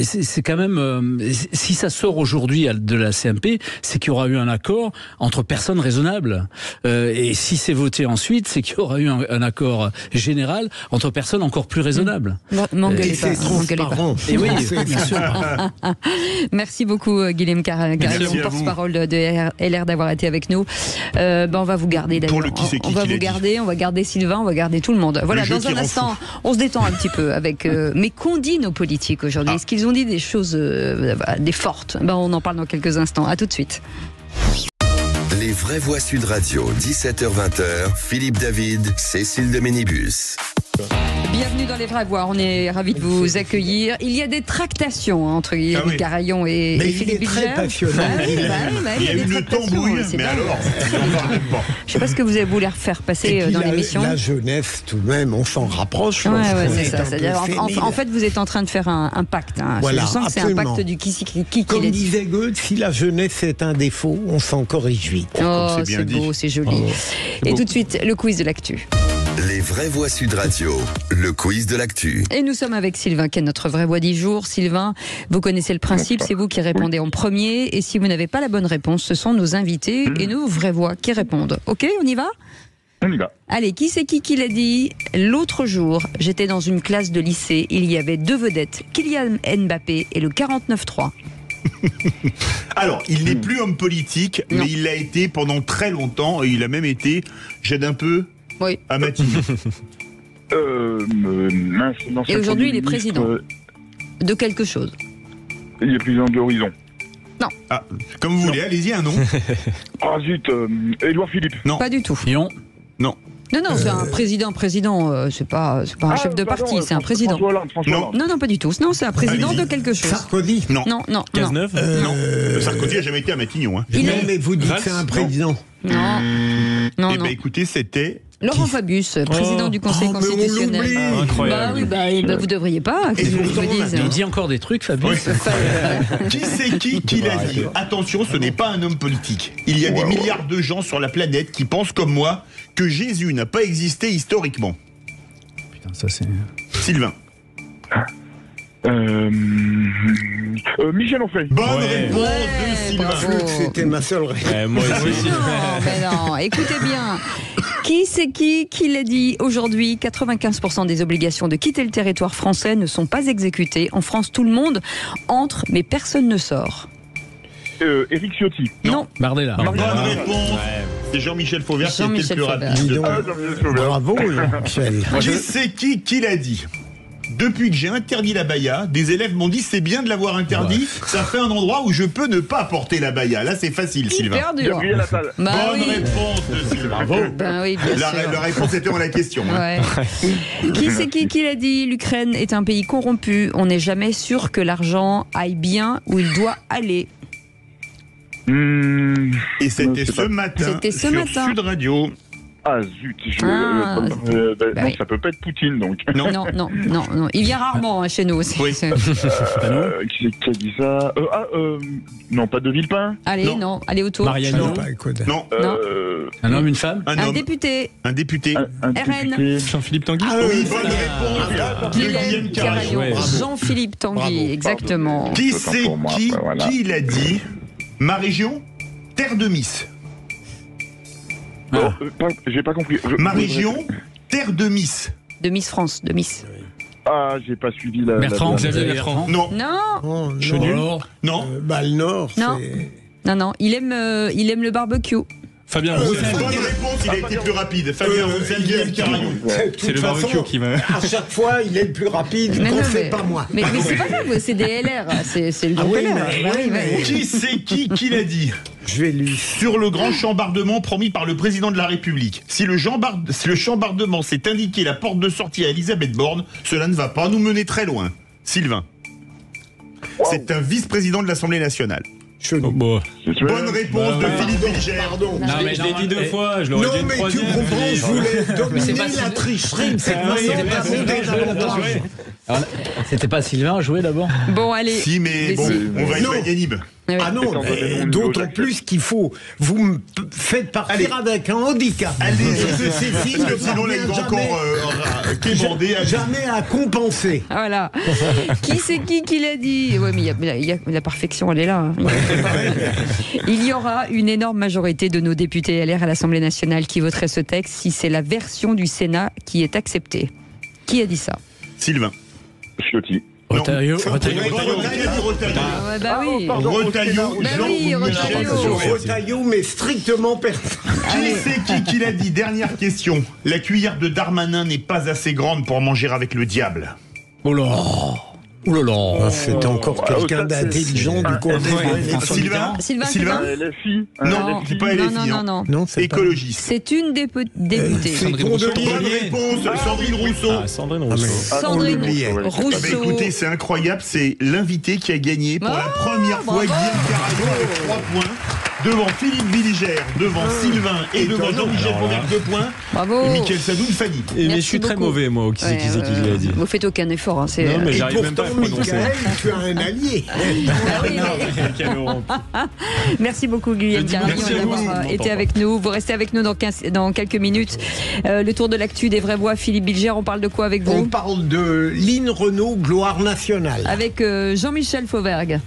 c'est, c'est quand même... Euh, si ça sort aujourd'hui de la C M P, c'est qu'il y aura eu un accord entre personnes raisonnables. Euh, et si c'est voté ensuite, c'est qu'il y aura eu un, un accord général entre personnes encore plus raisonnables. M'engueulez pas. Transparent. Et oui, bien sûr. Merci beaucoup, Guilhem Carayon, porte-parole de, de L R, d'avoir été avec nous. Euh, ben on va vous garder d'ailleurs. Pour le qui c'est qui, on va vous garder, on va garder Sylvain, on va garder tout le monde. Voilà, dans un instant, on se détend un petit peu avec. Euh, mais qu'ont dit nos politiques aujourd'hui ? Ah. Est-ce qu'ils ont dit des choses, euh, des fortes ? Ben on en parle dans quelques instants. À tout de suite. Les Vraies Voix Sud Radio, dix-sept heures vingt, Philippe David, Cécile de Ménibus. Bienvenue dans Les Vraies Voix, on est ravis de vous accueillir. Il y a des tractations entre Guilhem ah oui. Carayon et, et Philippe Bilger. Mais il est très passionnant. Ah oui, bah, bah, il y a eu le tambouille, mais alors, on n'en parle pas. Je ne sais pas ce que vous avez voulu refaire passer dans l'émission. La jeunesse, tout de même, on s'en rapproche. Ouais, ouais, c'est ça. En, en fait, vous êtes en train de faire un, un pacte. Hein. Voilà, je sens que c'est un pacte du qui, qui, qui. Comme disait Goethe, si la jeunesse est un défaut, on s'en corrige vite. Oh, c'est beau, c'est joli. Et tout de suite, le quiz de l'actu. Les Vraies Voix Sud Radio, le quiz de l'actu. Et nous sommes avec Sylvain, qui est notre Vraie Voix dix jours. Sylvain, vous connaissez le principe, c'est vous qui répondez en premier. Et si vous n'avez pas la bonne réponse, ce sont nos invités et nos Vraies Voix qui répondent. Ok, on y va ? On y va. Allez, qui c'est qui qui l'a dit ? L'autre jour, j'étais dans une classe de lycée, il y avait deux vedettes, Kylian Mbappé et le quarante-neuf trois. Alors, il n'est plus homme politique, non. Mais il l'a été pendant très longtemps et il a même été, j'aide un peu... Oui. À Matignon. euh, mince, non, et aujourd'hui, il est président euh... de quelque chose. Il est président de l'Horizon. Non. Ah, comme vous non. voulez, allez-y, un nom. Ah zut, Édouard euh, Philippe. Non. Pas du tout. Lyon. Non. Non, non, c'est euh... un président-président, euh, c'est pas, pas un ah, chef de pardon, parti, c'est un président. François Hollande, François Hollande. Non, non, pas du tout. Non, c'est un président de quelque chose. Sarkozy. Non. Non, non. Cazeneuve. Euh... Non. Sarkozy n'a jamais été à Matignon. Hein. Il non, est... mais vous dites que c'est un président. Non. Non, non. Eh bien, écoutez, c'était... Laurent Fabius, président oh. du Conseil oh, constitutionnel. Ah, incroyable. Bah, oui, bah, oui, bah, vous ne devriez pas. Et vous vous dise, il dit encore des trucs, Fabius. Oui. Qui c'est qui qui l'a dit ? Attention, ce n'est pas un homme politique. Il y a wow. des milliards de gens sur la planète qui pensent comme moi que Jésus n'a pas existé historiquement. Putain, ça c'est... Sylvain. Euh... Euh, Michel Onfray. Bonne ouais. réponse ouais, de Sylvain. C'était ma seule réponse. Ouais, moi aussi. Non, non. Écoutez bien. Qui c'est qui qui l'a dit ? Aujourd'hui, quatre-vingt-quinze pour cent des obligations de quitter le territoire français ne sont pas exécutées. En France, tout le monde entre, mais personne ne sort. Euh, Éric Ciotti. Non. non. Bardella. Bonne réponse. Ouais. C'est Jean-Michel Fauvergue Jean qui était le plus rapide. Ah, bravo, Jean-Michel. Qui c'est qui qui l'a dit ? Depuis que j'ai interdit la baya, des élèves m'ont dit c'est bien de l'avoir interdit, ouais. ça fait un endroit où je peux ne pas porter la baya. Là, c'est facile, Sylvain. Dur. Bonne bah oui. réponse de Sylvain. Bravo. Ben oui, bien la, sûr. la réponse était en la question. Ouais. Hein. Qui c'est qui qui l'a dit ? L'Ukraine est un pays corrompu. On n'est jamais sûr que l'argent aille bien où il doit aller. Mmh. Et c'était ce, matin, ce sur matin. Sud Radio. Ah zut, je... ah, euh, bah, bah, non, oui. ça peut pas être Poutine donc. Non, non, non, non, non. Il vient rarement hein, chez nous aussi. Oui. euh, qui, qui a dit ça euh, ah, euh, non, pas de Villepin. Allez, non, non. allez autour. Mariano. Non, non. Euh... un homme, une femme, un, un homme. député, un député, un, un R N. Jean-Philippe Tanguy. Ah oui, bonne réponse. Guilhem Carayon. Ouais. Jean-Philippe Tanguy, Bravo. exactement. Pardon. Qui c'est qui bah, voilà. qui l'a dit ? Ma région, terre de Miss. Ah. Oh, j'ai pas compris. Je... Ma région, terre de Miss. De Miss France, de Miss. Ah, j'ai pas suivi la. Bertrand, Xavier Bertrand. Non. Non. Chenul. Non. non. Euh, bah, le Nord. Non. Non, non. Il aime, euh, il aime le barbecue. Fabien Roussel. Euh, bonne réponse, il a été plus rapide. Fabien Roussel, Guilhem Carayon. C'est le barbecue qui va. À chaque fois, il est le plus rapide. Mais non, c'est pas moi. Mais, mais c'est pas grave, c'est des L R. C'est le groupe L R. Qui c'est qui qui l'a dit ? Je vais lui. Sur le grand chambardement promis par le président de la République. Si le, si le chambardement s'est indiqué la porte de sortie à Elisabeth Borne, cela ne va pas nous mener très loin. Sylvain. Wow. C'est un vice-président de l'Assemblée nationale. Oh, bon. Bonne réponse bah, de ouais. Philippe Bilger. Pardon. Non, mais je l'ai dit deux fois, je l'aurais dit une troisième. Non, mais tu comprends, je voulais dominer la tricherie. C'était pas Sylvain. C'était pas Sylvain à jouer d'abord. Bon, allez. Si, mais bon, on va être Yannick. Ah non, d'autant plus qu'il faut. Vous me faites partir avec un handicap. Allez, c'est signe que sinon les grands corps québandés. Jamais à compenser. Voilà. Qui c'est qui qui l'a dit ? Oui, mais la perfection, elle est là. Il y aura une énorme majorité de nos députés L R à l'Assemblée nationale qui voterait ce texte si c'est la version du Sénat qui est acceptée. Qui a dit ça ? Sylvain. Ciotti. Retailleau, Retailleau, Retailleau, mais strictement personne. Qui c'est qui qui l'a dit ? Dernière question. La cuillère de Darmanin n'est pas assez grande pour manger avec le diable. Oh là. Ouh là là, c'est encore euh, quelqu'un d'intelligent du Conseil. Ouais, Sylvain, Sylvain, Sylvain, L F I. Non, non, c'est pas L F I. Non, non, non, non. C'est écologiste. Pas... C'est une dépu... députée. Euh, c'est Condelier. Réponse, ah, Sandrine Rousseau. Ah, Sandrine Rousseau. Ah, Sandrine Rousseau. Ah, bah, écoutez, c'est incroyable, c'est l'invité qui a gagné pour oh, la première fois. Guilhem Carayon avec trois points. Devant Philippe Bilger, devant oh, Sylvain et devant Jean-Michel Fauvergue, deux points. Bravo. Et Michael Sadoun, Fanny. Et mais je suis beaucoup. Très mauvais, moi, au qui c'est qui c'est qui l'a dit. Vous faites aucun effort. Hein, c'est... Non, mais et j'arrive pourtant, même pas à Michael, tu as un allié. Merci beaucoup, Guilhem Carayon, d'avoir été avec nous. Vous restez avec nous dans, quinze, dans quelques minutes. Euh, le tour de l'actu des Vraies Voix. Philippe Bilger, on parle de quoi avec vous ? On parle de Lynn Renault, gloire nationale. Avec euh, Jean-Michel Fauvergue.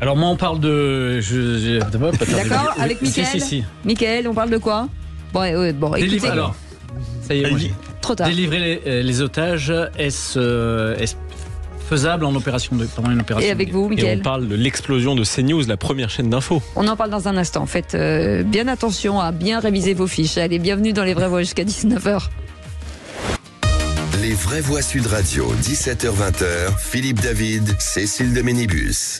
Alors moi on parle de... Je, je... D'accord, de... avec Mickaël. Si, si, si. Mickaël, on parle de quoi ? Bon, euh, bon écoutez... Délivrer, alors, ça y est, moi, trop tard. Délivrer les, les otages, est-ce... Euh, est-ce... faisable en opération de, pendant une opération. Et avec vous, Mickaël. Et on parle de l'explosion de CNews, la première chaîne d'info. On en parle dans un instant. Faites euh, bien attention à bien réviser vos fiches. Allez, bienvenue dans Les Vraies Voix jusqu'à dix-neuf heures. Les Vraies Voix Sud Radio, dix-sept heures vingt, Philippe David, Cécile de Ménibus.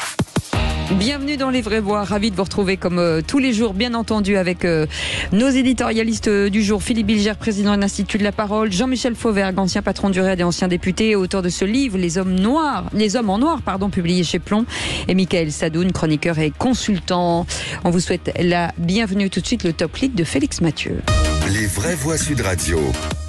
Bienvenue dans Les Vraies Voix, ravi de vous retrouver comme euh, tous les jours, bien entendu, avec euh, nos éditorialistes euh, du jour. Philippe Bilger, président de l'Institut de la Parole, Jean-Michel Fauvergue, ancien patron du RAID et ancien député, auteur de ce livre, Les Hommes Noirs, Les Hommes en Noir, pardon, publié chez Plomb, et Michael Sadoun, chroniqueur et consultant. On vous souhaite la bienvenue. Tout de suite, le top clic de Félix Mathieu. Les Vraies Voix Sud Radio,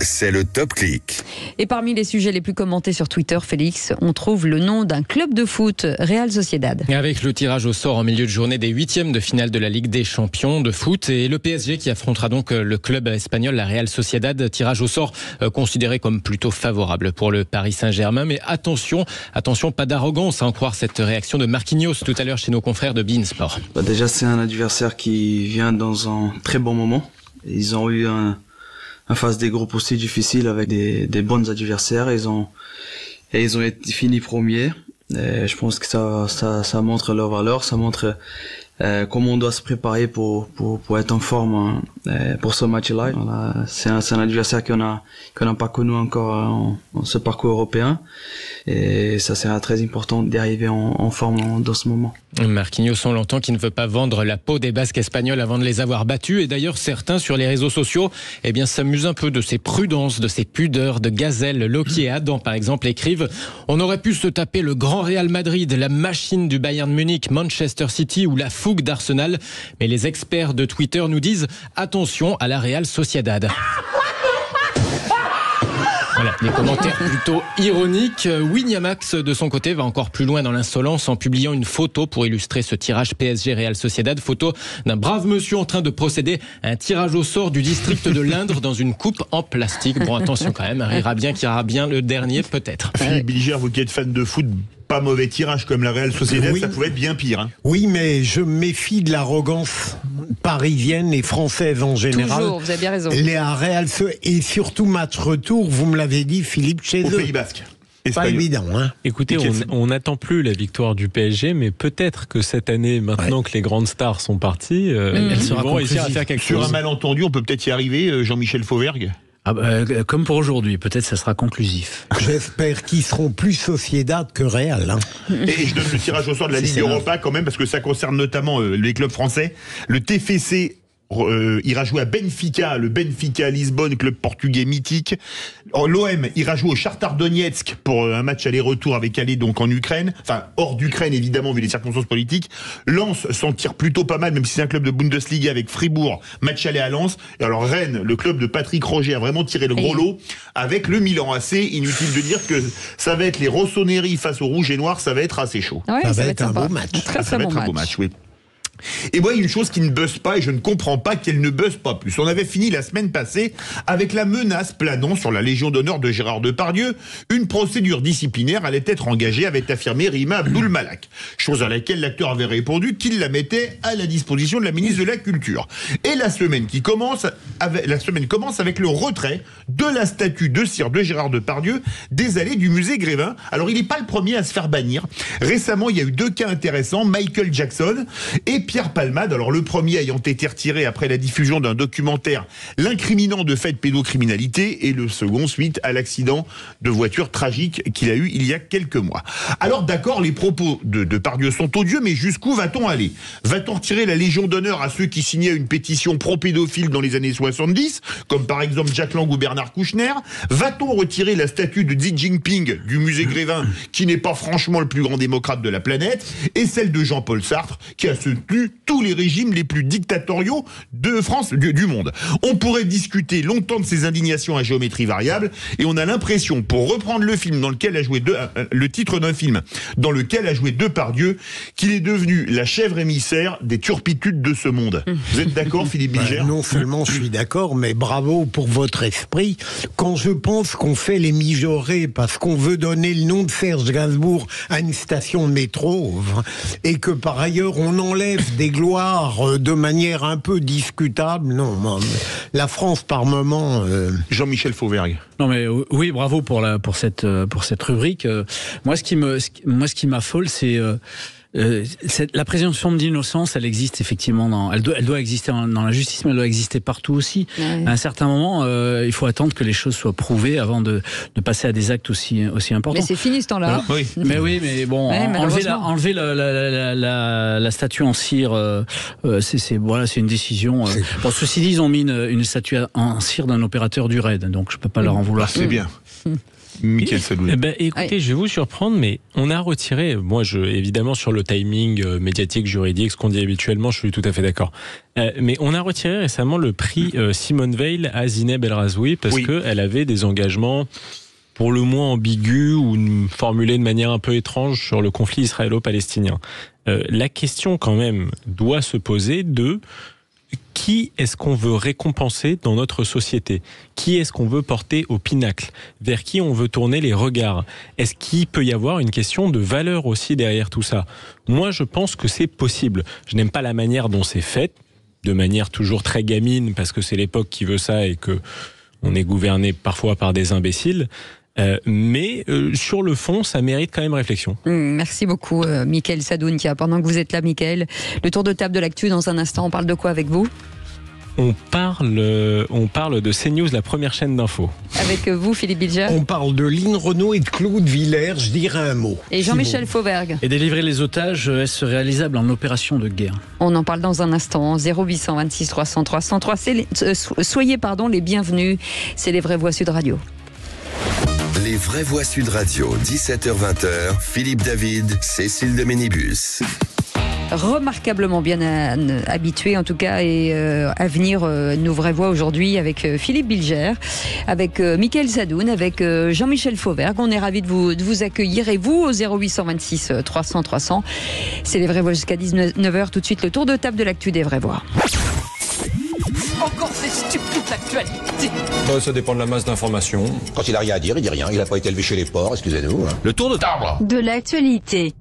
c'est le top clic. Et parmi les sujets les plus commentés sur Twitter, Félix, on trouve le nom d'un club de foot, Real Sociedad. Avec le tirage au sort en milieu de journée des huitièmes de finale de la Ligue des Champions de foot et le P S G qui affrontera donc le club espagnol, la Real Sociedad, tirage au sort considéré comme plutôt favorable pour le Paris Saint-Germain. Mais attention, attention, pas d'arrogance à en croire cette réaction de Marquinhos tout à l'heure chez nos confrères de beIN Sport. Bah déjà, c'est un adversaire qui vient dans un très bon moment. Ils ont eu un, un phase des groupes aussi difficile avec des, des bons adversaires. Ils ont, et ils ont été finis premiers. Et je pense que ça, ça, ça montre leur valeur, ça montre euh, comment on doit se préparer pour, pour, pour être en forme hein, pour ce match-là. Voilà, c'est un, c'est un adversaire qu'on a, qu'on n'a pas connu encore en, en ce parcours européen. Et ça sera très important d'arriver en, en forme en, dans ce moment. Marquinhos, on l'entend, qui ne veut pas vendre la peau des Basques espagnols avant de les avoir battus. Et d'ailleurs, certains sur les réseaux sociaux eh bien, s'amusent un peu de ces prudences, de ces pudeurs de Gazelle. Loki et Adam, par exemple, écrivent « On aurait pu se taper le grand Real Madrid, la machine du Bayern Munich, Manchester City ou la fougue d'Arsenal. Mais les experts de Twitter nous disent « Attention à la Real Sociedad ». Voilà, des commentaires plutôt ironiques. Wignamax, de son côté, va encore plus loin dans l'insolence en publiant une photo pour illustrer ce tirage P S G Real Sociedad. Photo d'un brave monsieur en train de procéder à un tirage au sort du district de l'Indre dans une coupe en plastique. Bon, attention quand même, rira bien qui ira bien le dernier, peut-être. Philippe Bilger, vous qui êtes fan de foot, pas mauvais tirage comme la Real Sociedad, oui. Ça pouvait être bien pire. Hein. Oui, mais je me méfie de l'arrogance parisienne et française en général. Toujours, vous avez bien raison. Les Real et surtout match retour, vous me l'avez dit, Philippe, chez eux. Au Pays Basque. Espagnol. Pas évident. Hein. Écoutez, on n'attend plus la victoire du P S G, mais peut-être que cette année, maintenant ouais. que les grandes stars sont parties, euh, mmh. elles seront réussir à faire quelque Sur chose. Sur un malentendu, on peut peut-être y arriver, Jean-Michel Fauvergue. Ah bah, euh, comme pour aujourd'hui, peut-être ça sera conclusif. J'espère qu'ils seront plus Sociedad que Real. Hein. Et je donne le tirage au sort de la Ligue Europa quand même, parce que ça concerne notamment euh, les clubs français. Le T F C euh, ira jouer à Benfica, le Benfica Lisbonne, club portugais mythique. L'O M ira jouer au Shakhtar Donetsk pour un match aller-retour avec Calais, donc en Ukraine. Enfin, hors d'Ukraine, évidemment, vu les circonstances politiques. Lens s'en tire plutôt pas mal, même si c'est un club de Bundesliga avec Fribourg, match aller à Lens. Et alors, Rennes, le club de Patrick Roger, a vraiment tiré le gros lot avec le Milan A C. Inutile de dire que ça va être les Rossoneri face aux Rouges et Noirs, ça va être assez chaud. Ouais, ça, ça va être, être un beau match. Très, ah, ça va bon être un match. beau match, oui. Et moi, il y a une chose qui ne buzz pas, et je ne comprends pas qu'elle ne buzz pas plus. On avait fini la semaine passée avec la menace planant sur la Légion d'honneur de Gérard Depardieu. Une procédure disciplinaire allait être engagée, avait affirmé Rima Abdul-Malak. Chose à laquelle l'acteur avait répondu qu'il la mettait à la disposition de la ministre de la Culture. Et la semaine qui commence, avec, la semaine commence avec le retrait de la statue de cire de Gérard Depardieu des allées du musée Grévin. Alors, il n'est pas le premier à se faire bannir. Récemment, il y a eu deux cas intéressants, Michael Jackson et Pierre Palmade, alors le premier ayant été retiré après la diffusion d'un documentaire l'incriminant de fait de pédocriminalité, et le second suite à l'accident de voiture tragique qu'il a eu il y a quelques mois. Alors d'accord, les propos de Depardieu sont odieux, mais jusqu'où va-t-on aller? Va-t-on retirer la Légion d'honneur à ceux qui signaient une pétition pro-pédophile dans les années soixante-dix, comme par exemple Jacques Lang ou Bernard Kouchner? Va-t-on retirer la statue de Xi Jinping du musée Grévin, qui n'est pas franchement le plus grand démocrate de la planète, et celle de Jean-Paul Sartre, qui a soutenu tous les régimes les plus dictatoriaux de France, du, du monde? On pourrait discuter longtemps de ces indignations à géométrie variable, et on a l'impression, pour reprendre le film dans lequel a joué de, euh, le titre d'un film dans lequel a joué Depardieu, qu'il est devenu la chèvre émissaire des turpitudes de ce monde. Vous êtes d'accord, Philippe Bilger? Ben, non seulement je suis d'accord, mais bravo pour votre esprit. Quand je pense qu'on fait les mijaurés parce qu'on veut donner le nom de Serge Gainsbourg à une station de métro, et que par ailleurs on enlève des gloires de manière un peu discutable, non, la France par moment... Euh... Jean-Michel Fauvergue. Non mais oui, bravo pour, la, pour, cette, pour cette rubrique. Moi, ce qui me, moi, ce qui m'affole, c'est... Euh... Euh, cette, la présomption d'innocence, elle existe effectivement, dans, elle, doit, elle doit exister dans la justice, mais elle doit exister partout aussi. Ouais. À un certain moment, euh, il faut attendre que les choses soient prouvées avant de, de passer à des actes aussi, aussi importants. Mais c'est fini ce temps-là. Voilà. Oui. Mais oui, mais bon, ouais, enlever, la, enlever la, la, la, la, la statue en cire, euh, c'est, c'est, voilà, c'est une décision. Euh, bon, ceci dit, ils ont mis une, une statue en cire d'un opérateur du RAID, donc je ne peux pas mmh. leur en vouloir. C'est mmh. bien. Mmh. Michael Sadoun. Eh ben, écoutez, oui. je vais vous surprendre, mais on a retiré, moi je, évidemment sur le timing euh, médiatique, juridique, ce qu'on dit habituellement, je suis tout à fait d'accord. Euh, mais on a retiré récemment le prix euh, Simone Veil à Zineb El Razoui parce oui. qu'elle avait des engagements pour le moins ambigus ou formulés de manière un peu étrange sur le conflit israélo-palestinien. Euh, la question quand même doit se poser de... qui est-ce qu'on veut récompenser dans notre société? Qui est-ce qu'on veut porter au pinacle? Vers qui on veut tourner les regards? Est-ce qu'il peut y avoir une question de valeur aussi derrière tout ça? Moi, je pense que c'est possible. Je n'aime pas la manière dont c'est fait, de manière toujours très gamine, parce que c'est l'époque qui veut ça et que on est gouverné parfois par des imbéciles. Euh, mais euh, sur le fond, ça mérite quand même réflexion. Mmh, merci beaucoup, euh, Michael Sadoun, qui a, pendant que vous êtes là, Michael, le tour de table de l'actu dans un instant. On parle de quoi avec vous? On parle, on parle de CNews, la première chaîne d'infos. Avec vous, Philippe Bilger. On parle de Lynn Renaud et de Claude Villers, je dirais un mot. Et Jean-Michel Fauvergue. Et délivrer les otages, est-ce réalisable en opération de guerre? On en parle dans un instant, zéro huit cent vingt-six trois cents trois cent trois. Les, euh, soyez pardon, les bienvenus, c'est Les Vraies Voix Sud Radio. Les Vraies Voix Sud Radio, dix-sept heures vingt, Philippe David, Cécile de Ménibus. Remarquablement bien habitué en tout cas, et euh, à venir euh, nos Vraies Voix aujourd'hui avec euh, Philippe Bilger, avec euh, Michael Sadoun, avec euh, Jean-Michel Fauvergue. On est ravis de vous, de vous accueillir, et vous au zéro huit cent vingt-six trois cents trois cents. C'est Les Vraies Voix jusqu'à dix-neuf heures. Tout de suite, le tour de table de l'actu des Vraies Voix. Encore ces stupides actualités. Bah, ça dépend de la masse d'informations. Quand il a rien à dire, il dit rien. Il a pas été élevé chez les porcs, excusez-nous. Le tour de table de l'actualité.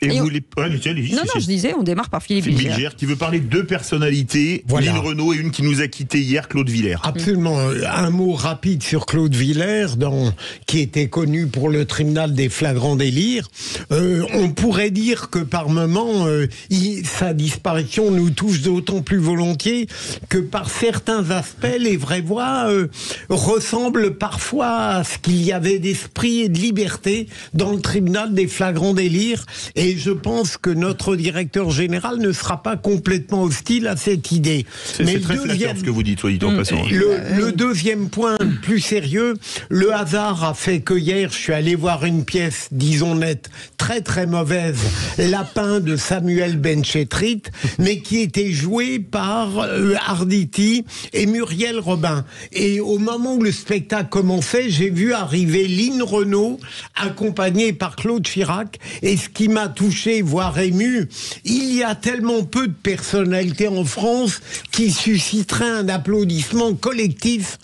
Et, et vous on... les... ah, les... les... Non, non, je disais, on démarre par Philippe Bilger. Bilger qui veut parler de deux personnalités, voilà. Lynn Renaud et une qui nous a quittés hier, Claude Villers. Absolument. Un mot rapide sur Claude Villers, dans... qui était connu pour le tribunal des flagrants délires. Euh, on pourrait dire que par moment, euh, il... sa disparition nous touche d'autant plus volontiers que par certains aspects, les Vraies Voix euh, ressemblent parfois à ce qu'il y avait d'esprit et de liberté dans le tribunal des flagrants délires. Et Et je pense que notre directeur général ne sera pas complètement hostile à cette idée. C'est très deuxième... flatteur ce que vous dites, soit dit en passant. Le, le deuxième point plus sérieux, le hasard a fait que hier, je suis allé voir une pièce, disons nette, très très mauvaise, Lapin de Samuel Benchetrit, mais qui était jouée par euh, Arditi et Muriel Robin. Et au moment où le spectacle commençait, j'ai vu arriver Lynn Renaud, accompagnée par Claude Chirac, et ce qui m'a touché, voire ému, il y a tellement peu de personnalités en France qui susciteraient un applaudissement collectif.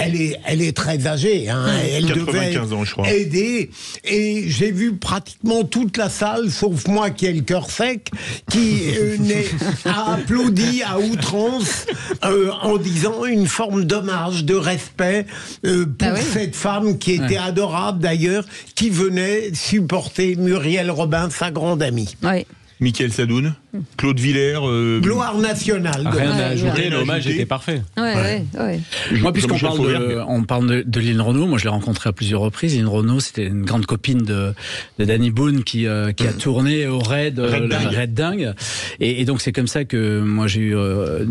Elle est, elle est très âgée, hein. Elle quatre-vingt-quinze devait ans, je crois. Aider, et j'ai vu pratiquement toute la salle, sauf moi qui ai le cœur sec, qui euh, a applaudi à outrance euh, en disant une forme d'hommage, de respect euh, pour ah oui. cette femme qui était ouais. adorable d'ailleurs, qui venait supporter Muriel Robin, sa grande amie. Oui. Michael Sadoun, Claude Villers. Euh... Gloire nationale. Donc. Rien ouais, à ajouter, ouais. L'hommage était parfait. Ouais, ouais. Ouais. Ouais. Moi, puisqu'on parle de, on parle de, de Lynn Renaud, moi je l'ai rencontrée à plusieurs reprises. Lynn Renaud, c'était une grande copine de, de Dany Boon qui, euh, qui a tourné au RAID, euh, RAID, dingue. RAID dingue. Et, et donc c'est comme ça que moi j'ai eu, euh,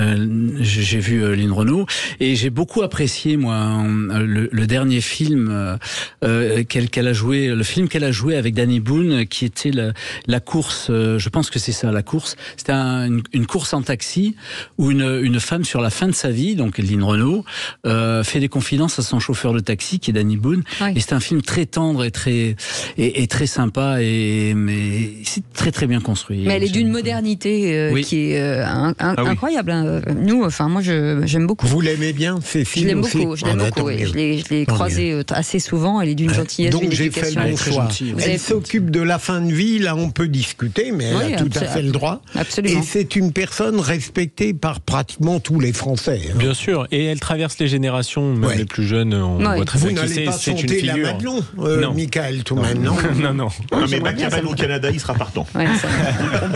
euh, j'ai vu euh, Lynn Renaud. Et j'ai beaucoup apprécié, moi, le, le dernier film euh, qu'elle, qu'elle a joué, le film qu'elle a joué avec Dany Boon, qui était la, la course, euh, je pense que c'est ça, la course. C'était un, une, une course en taxi où une, une femme sur la fin de sa vie, donc Lynn Renaud, euh, fait des confidences à son chauffeur de taxi qui est Dany Boon. Oui. Et c'est un film très tendre et très et, et très sympa et mais c'est très très bien construit. Mais elle est d'une modernité euh, oui. qui est euh, un, un, ah oui. incroyable. Hein. Nous, enfin moi, je, j'aime beaucoup. Vous l'aimez bien, ces films? Je l'aime aussi. beaucoup. Je l'aime ah, beaucoup. Ouais. Je l'ai, je l'ai croisée mieux. assez souvent. Elle est d'une gentillesse. Donc j'ai fait le bon choix. Elle s'occupe de la fin de vie. Là, on peut discuter, mais elle oui, a tout abso- à fait le droit. Absolument. Et c'est une personne respectée par pratiquement tous les Français. Hein. Bien sûr. Et elle traverse les générations, même ouais. les plus jeunes. On ouais. voit très bien qui c'est. C'est une figure. La Madelon, euh, non. Michael, tout de même, non Non, non. non. non mais Macabre au Canada, il sera partant. Ouais,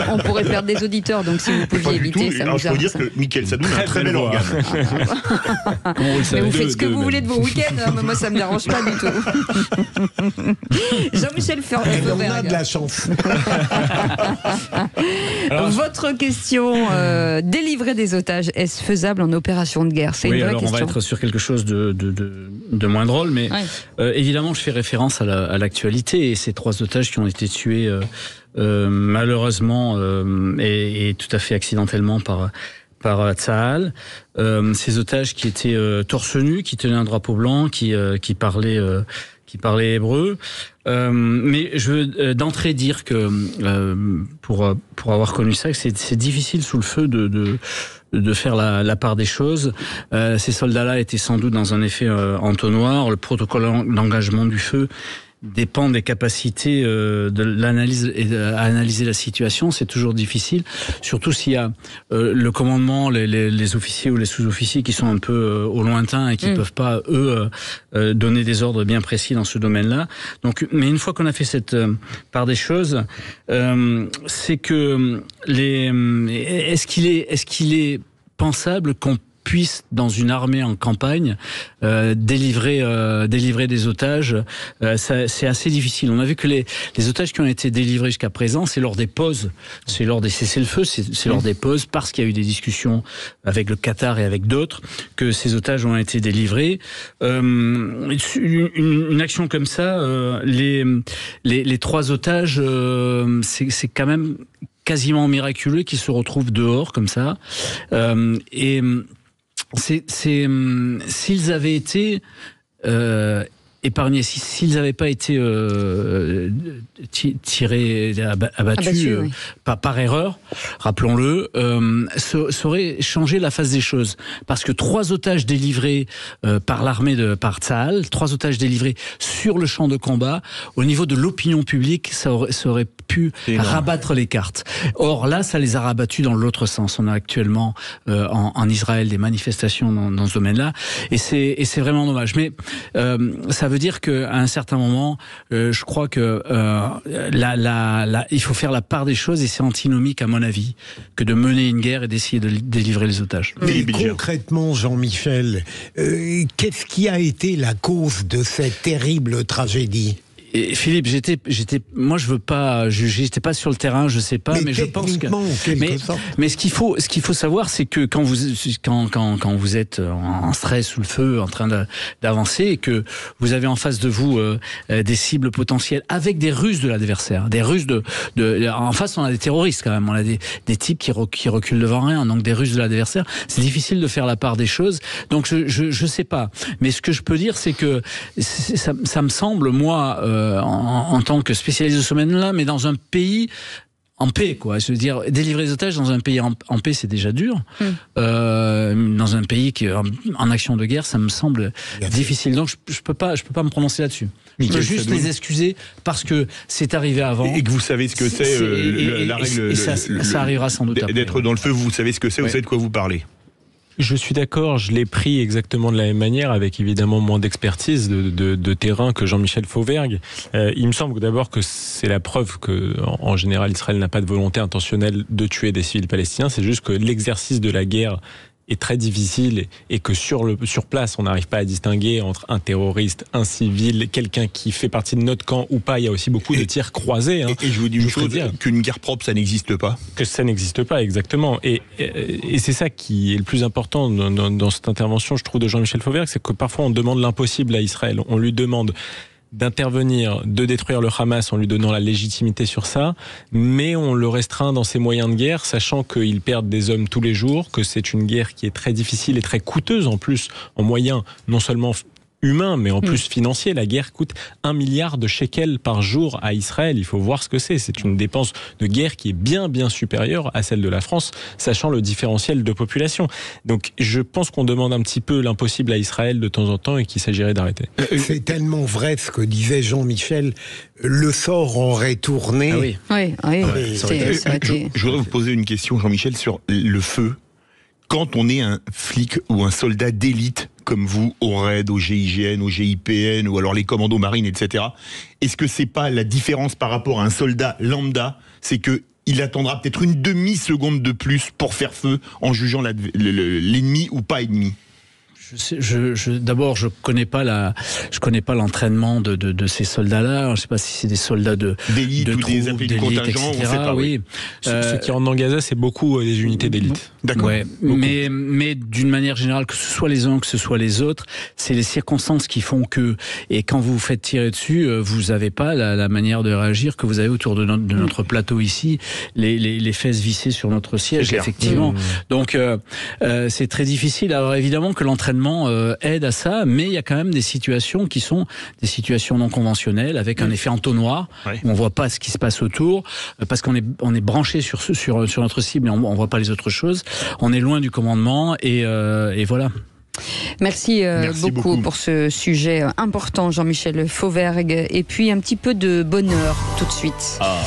on, on pourrait perdre des auditeurs, donc si vous pouviez éviter, ça nous arrange. Je peux dire que Michael Sadoun a un très bel organe. Mais vous faites ce que vous voulez de vos week-ends. Moi, ça ne me dérange pas du tout. Jean-Michel Fauvergue. On a de la chance. Alors, votre question, euh, délivrer des otages, est-ce faisable en opération de guerre? C'est oui, une vraie alors question. On va être sur quelque chose de, de, de, de moins drôle, mais ouais. euh, évidemment, je fais référence à, la, à l'actualité et ces trois otages qui ont été tués euh, euh, malheureusement euh, et, et tout à fait accidentellement par, par Tsahal. Euh, ces otages qui étaient euh, torse nus, qui tenaient un drapeau blanc, qui, euh, qui parlaient... Euh, qui parlait hébreu, euh, mais je veux euh, d'entrée dire que euh, pour pour avoir connu ça, c'est, c'est difficile sous le feu de de, de faire la, la part des choses. Euh, ces soldats-là étaient sans doute dans un effet euh, entonnoir. Le protocole d'engagement du feu dépend des capacités euh, de l'analyse et de, à analyser la situation. C'est toujours difficile, surtout s'il y a euh, le commandement, les, les, les officiers ou les sous-officiers qui sont un peu euh, au lointain et qui mmh. peuvent pas eux euh, donner des ordres bien précis dans ce domaine-là. Donc, mais une fois qu'on a fait cette euh, part des choses, euh, c'est que les est-ce qu'il est est-ce qu'il est pensable qu'on puisse dans une armée en campagne euh, délivrer euh, délivrer des otages, euh, ça, c'est assez difficile. On a vu que les les otages qui ont été délivrés jusqu'à présent, c'est lors des pauses, c'est lors des cessez-le-feu, c'est, c'est lors des pauses parce qu'il y a eu des discussions avec le Qatar et avec d'autres que ces otages ont été délivrés. Euh, une, une action comme ça, euh, les les les trois otages, euh, c'est c'est quand même quasiment miraculeux qu'ils se retrouvent dehors comme ça. Euh, et C'est, c'est, s'ils avaient été euh, épargnés, s'ils n'avaient pas été euh, tirés, abattus, abattus euh, oui. par, par erreur, rappelons-le, euh, ça, ça aurait changé la face des choses. Parce que trois otages délivrés euh, par l'armée de par Tsahal, trois otages délivrés sur le champ de combat, au niveau de l'opinion publique, ça aurait, ça aurait pu rabattre les cartes. Or là, ça les a rabattus dans l'autre sens. On a actuellement euh, en, en Israël des manifestations dans, dans ce domaine-là, et c'est, et c'est vraiment dommage. Mais euh, ça veut dire qu'à un certain moment, euh, je crois que euh, la, la, la, il faut faire la part des choses, et c'est antinomique à mon avis que de mener une guerre et d'essayer de délivrer les otages. Mais concrètement, Jean-Michel, euh, qu'est-ce qui a été la cause de cette terrible tragédie ? Et Philippe, j'étais, j'étais, moi je veux pas juger, j'étais pas sur le terrain, je sais pas, mais, mais je pense que, mais, mais ce qu'il faut, ce qu'il faut savoir, c'est que quand vous, quand, quand, quand vous êtes en stress, sous le feu, en train de, d'avancer, et que vous avez en face de vous euh, des cibles potentielles avec des ruses de l'adversaire, des ruses de, de, en face on a des terroristes quand même, on a des, des types qui, re, qui reculent devant rien, donc des ruses de l'adversaire, c'est difficile de faire la part des choses, donc je, je, je sais pas, mais ce que je peux dire, c'est que c'est, ça, ça me semble moi. Euh, En, en tant que spécialiste de ce domaine-là, mais dans un pays en paix, quoi. Je veux dire, délivrer les otages dans un pays en, en paix, c'est déjà dur. Mm. Euh, dans un pays qui en, en action de guerre, ça me semble Bien difficile. Fait. Donc, je, je peux pas, je peux pas me prononcer là-dessus. Je peux juste les excuser parce que c'est arrivé avant. Et que vous savez ce que c'est, c'est euh, et, et, la règle. Et ça, le, ça arrivera sans doute. D'être après, dans ouais. le feu, vous savez ce que c'est, ouais. vous savez de quoi vous parlez. Je suis d'accord, je l'ai pris exactement de la même manière, avec évidemment moins d'expertise de, de, de terrain que Jean-Michel Fauvergue. Euh, il me semble d'abord que c'est la preuve que, en, en général, Israël n'a pas de volonté intentionnelle de tuer des civils palestiniens. C'est juste que l'exercice de la guerre est très difficile et que sur, le, sur place, on n'arrive pas à distinguer entre un terroriste, un civil, quelqu'un qui fait partie de notre camp ou pas. Il y a aussi beaucoup et, de tirs croisés. Hein, et, et je vous dis une chose, dire. qu'une guerre propre, ça n'existe pas. Que ça n'existe pas, exactement. Et, et, et c'est ça qui est le plus important dans, dans, dans cette intervention, je trouve, de Jean-Michel Fauvergue, c'est que parfois on demande l'impossible à Israël. On lui demande d'intervenir, de détruire le Hamas en lui donnant la légitimité sur ça, mais on le restreint dans ses moyens de guerre, sachant qu'ils perdent des hommes tous les jours, que c'est une guerre qui est très difficile et très coûteuse en plus, en moyens non seulement humains, mais en plus financiers. La guerre coûte un milliard de shekels par jour à Israël. Il faut voir ce que c'est. C'est une dépense de guerre qui est bien, bien supérieure à celle de la France, sachant le différentiel de population. Donc, je pense qu'on demande un petit peu l'impossible à Israël de temps en temps et qu'il s'agirait d'arrêter. C'est tellement vrai ce que disait Jean-Michel. Le sort aurait tourné. Ah oui, oui, oui. Ouais, ça aurait été... ça aurait été... Je, je voudrais vous poser une question, Jean-Michel, sur le feu. Quand on est un flic ou un soldat d'élite, comme vous, au RAID, au G I G N, au G I P N, ou alors les commandos marines, et cetera, est-ce que c'est pas la différence par rapport à un soldat lambda, c'est qu'il attendra peut-être une demi-seconde de plus pour faire feu en jugeant la, le, le, l'ennemi ou pas ennemi? Je, je, je, d'abord, je connais pas la, je connais pas l'entraînement de, de, de ces soldats-là. Je sais pas si c'est des soldats de d'élite de ou troupes, des appels de contingent, et cetera. On sait pas, oui. Euh, ce, ce qui en Gaza, c'est beaucoup euh, des unités d'élite. D'accord. Ouais. Mais, mais d'une manière générale, que ce soit les uns, que ce soit les autres, c'est les circonstances qui font que. Et quand vous vous faites tirer dessus, vous avez pas la, la manière de réagir que vous avez autour de notre, de notre plateau ici, les, les, les fesses vissées sur notre siège, effectivement. Mmh. Donc, euh, euh, c'est très difficile. Alors évidemment que l'entraînement aide à ça, mais il y a quand même des situations qui sont des situations non conventionnelles avec un effet entonnoir, oui, où on voit pas ce qui se passe autour, parce qu'on est, on est branché sur, sur, sur notre cible et on, on voit pas les autres choses, on est loin du commandement et, euh, et voilà. Merci, euh, Merci beaucoup, beaucoup pour ce sujet important, Jean-Michel Fauvergue, et puis un petit peu de bonheur tout de suite. Ah.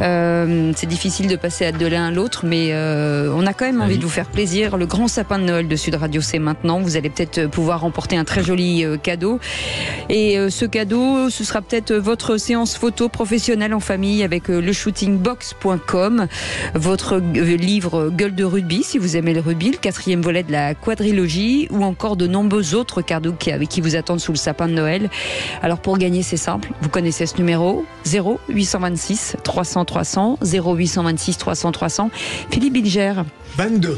Euh, c'est difficile de passer de l'un à l'autre, mais euh, on a quand même envie oui. de vous faire plaisir. Le grand sapin de Noël de Sud Radio, c'est maintenant. Vous allez peut-être pouvoir remporter un très joli euh, cadeau. Et euh, ce cadeau, ce sera peut-être votre séance photo professionnelle en famille avec euh, le shootingbox point com, votre euh, livre Gueule de rugby, si vous aimez le rugby, le quatrième volet de la quadrilogie, ou encore de nombreux autres cadeaux qui, qui vous attendent sous le sapin de Noël. Alors pour gagner, c'est simple. Vous connaissez ce numéro, zéro huit cent vingt-six trois cents trois cents, zéro huit cent vingt-six trois cents trois cents. Philippe Bilger. vingt-deux.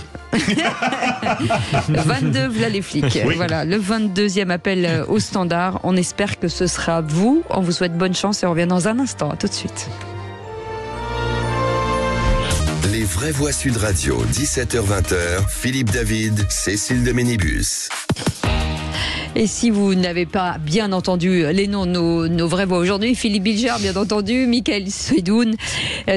vingt-deux, voilà les flics. Oui. Voilà, le vingt-deuxième appel au standard. On espère que ce sera vous. On vous souhaite bonne chance et on revient dans un instant. A tout de suite. Les Vraies Voix Sud Radio, dix-sept heures vingt, Philippe David, Cécile de Ménibus. Et si vous n'avez pas bien entendu les noms de nos, nos vraies voix aujourd'hui, Philippe Bilger, bien entendu, Michael Sadoun,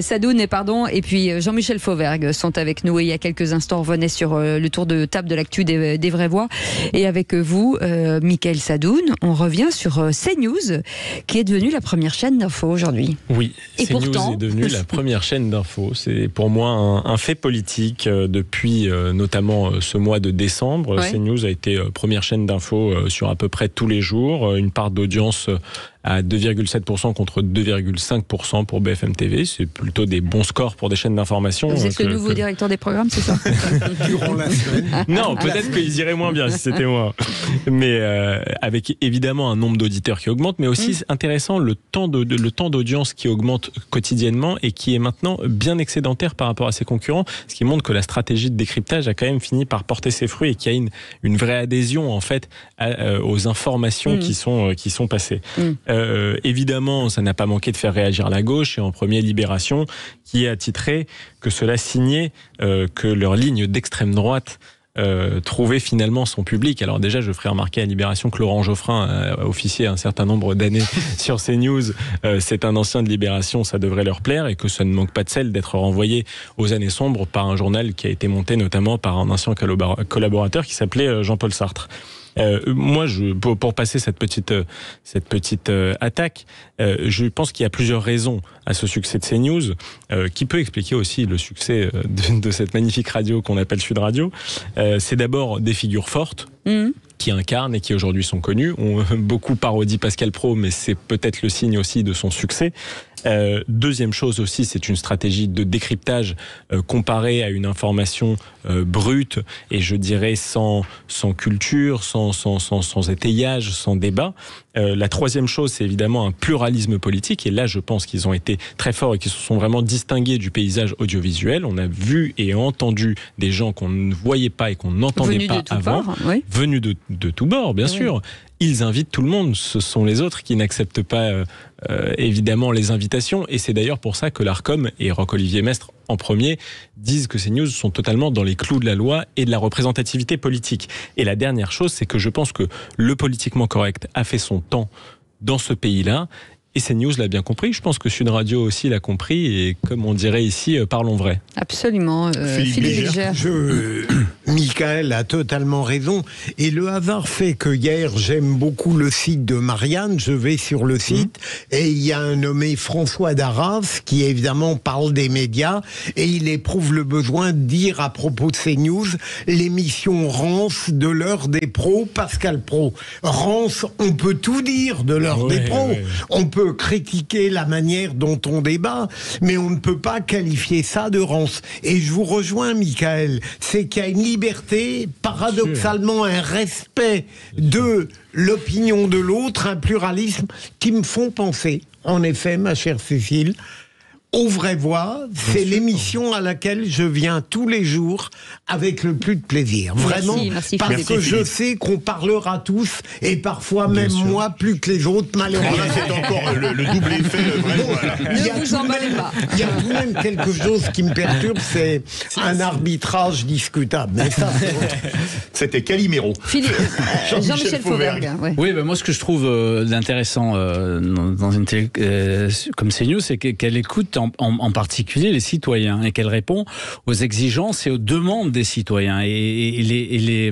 Sadoun et, pardon, et puis Jean-Michel Fauvergue sont avec nous. Et il y a quelques instants, on revenait sur le tour de table de l'actu des, des vraies voix. Et avec vous, euh, Michael Sadoun, on revient sur CNews, qui est devenue la première chaîne d'info aujourd'hui. Oui, et CNews pourtant... est devenue la première chaîne d'info. C'est pour moi un, un fait politique depuis euh, notamment ce mois de décembre. Ouais. CNews a été première chaîne d'info sur à peu près tous les jours, une part d'audience à deux virgule sept pour cent contre deux virgule cinq pour cent pour B F M T V. C'est plutôt des bons scores pour des chaînes d'information. Vous êtes que, le nouveau que... directeur des programmes, c'est ça? Durant la semaine. Non, peut-être qu'ils iraient moins bien si c'était moi. Mais euh, avec évidemment un nombre d'auditeurs qui augmente, mais aussi mmh. intéressant le temps, de, de, le temps d'audience qui augmente quotidiennement et qui est maintenant bien excédentaire par rapport à ses concurrents, ce qui montre que la stratégie de décryptage a quand même fini par porter ses fruits et qu'il y a une, une vraie adhésion en fait à, euh, aux informations mmh. qui, sont, euh, qui sont passées. Mmh. Euh, évidemment, ça n'a pas manqué de faire réagir la gauche, et en premier Libération, qui est attitré que cela signait euh, que leur ligne d'extrême droite Euh, trouver finalement son public. Alors déjà, je ferai remarquer à Libération que Laurent Geoffrin a officié un certain nombre d'années sur CNews. Euh, c'est un ancien de Libération, ça devrait leur plaire, et que ça ne manque pas de sel d'être renvoyé aux années sombres par un journal qui a été monté notamment par un ancien collaborateur qui s'appelait Jean-Paul Sartre. Euh, moi, je, pour, pour passer cette petite, cette petite euh, attaque, euh, je pense qu'il y a plusieurs raisons à ce succès de CNews, euh, qui peut expliquer aussi le succès de, de cette magnifique radio qu'on appelle Sud Radio. Euh, c'est d'abord des figures fortes, mmh. qui incarnent et qui aujourd'hui sont connues. On beaucoup parodie Pascal Praud, mais c'est peut-être le signe aussi de son succès. Euh, deuxième chose aussi, c'est une stratégie de décryptage euh, comparée à une information euh, brute et je dirais sans, sans culture, sans, sans, sans, sans étayage, sans débat. Euh, la troisième chose, c'est évidemment un pluralisme politique et là je pense qu'ils ont été très forts et qu'ils se sont vraiment distingués du paysage audiovisuel. On a vu et entendu des gens qu'on ne voyait pas et qu'on n'entendait pas avant, oui. venus de, de tous bords, bien oui. sûr. Ils invitent tout le monde, ce sont les autres qui n'acceptent pas euh, euh, évidemment les invitations et c'est d'ailleurs pour ça que l'ARCOM et Roch-Olivier Mestre en premier disent que ces news sont totalement dans les clous de la loi et de la représentativité politique. Et la dernière chose, c'est que je pense que le politiquement correct a fait son temps dans ce pays-là. Et CNews l'a bien compris, je pense que Sud Radio aussi l'a compris, et comme on dirait ici, parlons vrai. Absolument, euh, Philippe, Philippe Bilger. Je, euh, Michael a totalement raison, et le hasard fait que hier, j'aime beaucoup le site de Marianne, je vais sur le site, mmh. et il y a un nommé François Darras, qui évidemment parle des médias, et il éprouve le besoin de dire à propos de CNews, l'émission rance de l'heure des pros, Pascal Praud. Rance, on peut tout dire de l'heure ouais, des pros, ouais. on peut critiquer la manière dont on débat, mais on ne peut pas qualifier ça de rance. Et je vous rejoins, Michael, c'est qu'il y a une liberté, paradoxalement un respect de l'opinion de l'autre, un pluralisme, qui me font penser, en effet, ma chère Cécile, aux Vraies Voix, c'est l'émission à laquelle je viens tous les jours avec le plus de plaisir. Vraiment, merci, merci, parce merci, que Philippe. Je sais qu'on parlera tous, et parfois bien même sûr. Moi plus que les autres, malheureusement. Ah, c'est encore le, le double effet Vraies Voix. Ne vous emballez pas. Il y a tout de même quelque chose qui me perturbe, c'est un arbitrage discutable. Mais ça, c'était Calimero. Philippe, Jean-Michel, Jean-Michel Fauvergue. Ouais. Oui, ben moi ce que je trouve euh, intéressant euh, dans une télé euh, comme CNews, c'est qu'elle écoute en En, en, en particulier les citoyens, et qu'elle répond aux exigences et aux demandes des citoyens. Et, et, les, et les,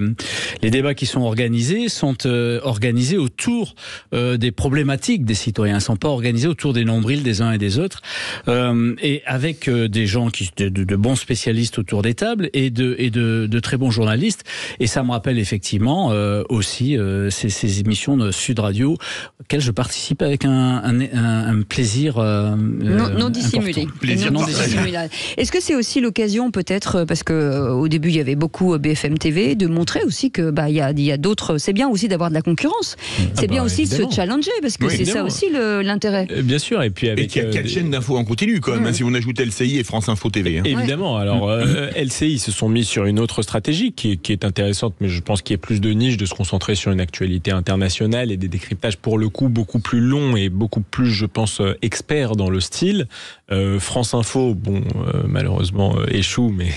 les débats qui sont organisés sont euh, organisés autour euh, des problématiques des citoyens, ne sont pas organisés autour des nombrils des uns et des autres, euh, et avec euh, des gens, qui, de, de, de bons spécialistes autour des tables, et de, et de, de très bons journalistes. Et ça me rappelle effectivement euh, aussi euh, ces, ces émissions de Sud Radio, auxquelles je participe avec un, un, un, un plaisir euh, non, non dissimulé. Est-ce que c'est aussi l'occasion peut-être, parce qu'au début il y avait beaucoup B F M T V, de montrer aussi que bah, il y a, y a d'autres, c'est bien aussi d'avoir de la concurrence, c'est ah bah, bien aussi évidemment. De se challenger, parce que oui, c'est évidemment. Ça aussi le, l'intérêt. Euh, bien sûr, et puis avec... Et qu'il y a euh, quatre des... chaînes d'infos en continu quand même, mmh. hein, si on ajoute L C I et France Info T V. Hein. Évidemment, alors euh, L C I se sont mis sur une autre stratégie qui, qui est intéressante, mais je pense qu'il y a plus de niche de se concentrer sur une actualité internationale et des décryptages pour le coup beaucoup plus longs et beaucoup plus, je pense, experts dans le style. Euh, France Info, bon, euh, malheureusement euh, échoue, mais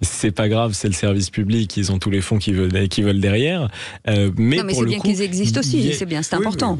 c'est pas grave, c'est le service public, ils ont tous les fonds qu'ils veulent, qu'ils veulent derrière. Euh, mais non, mais pour c'est le bien coup, qu'ils existent aussi, a... c'est bien, c'est oui, important.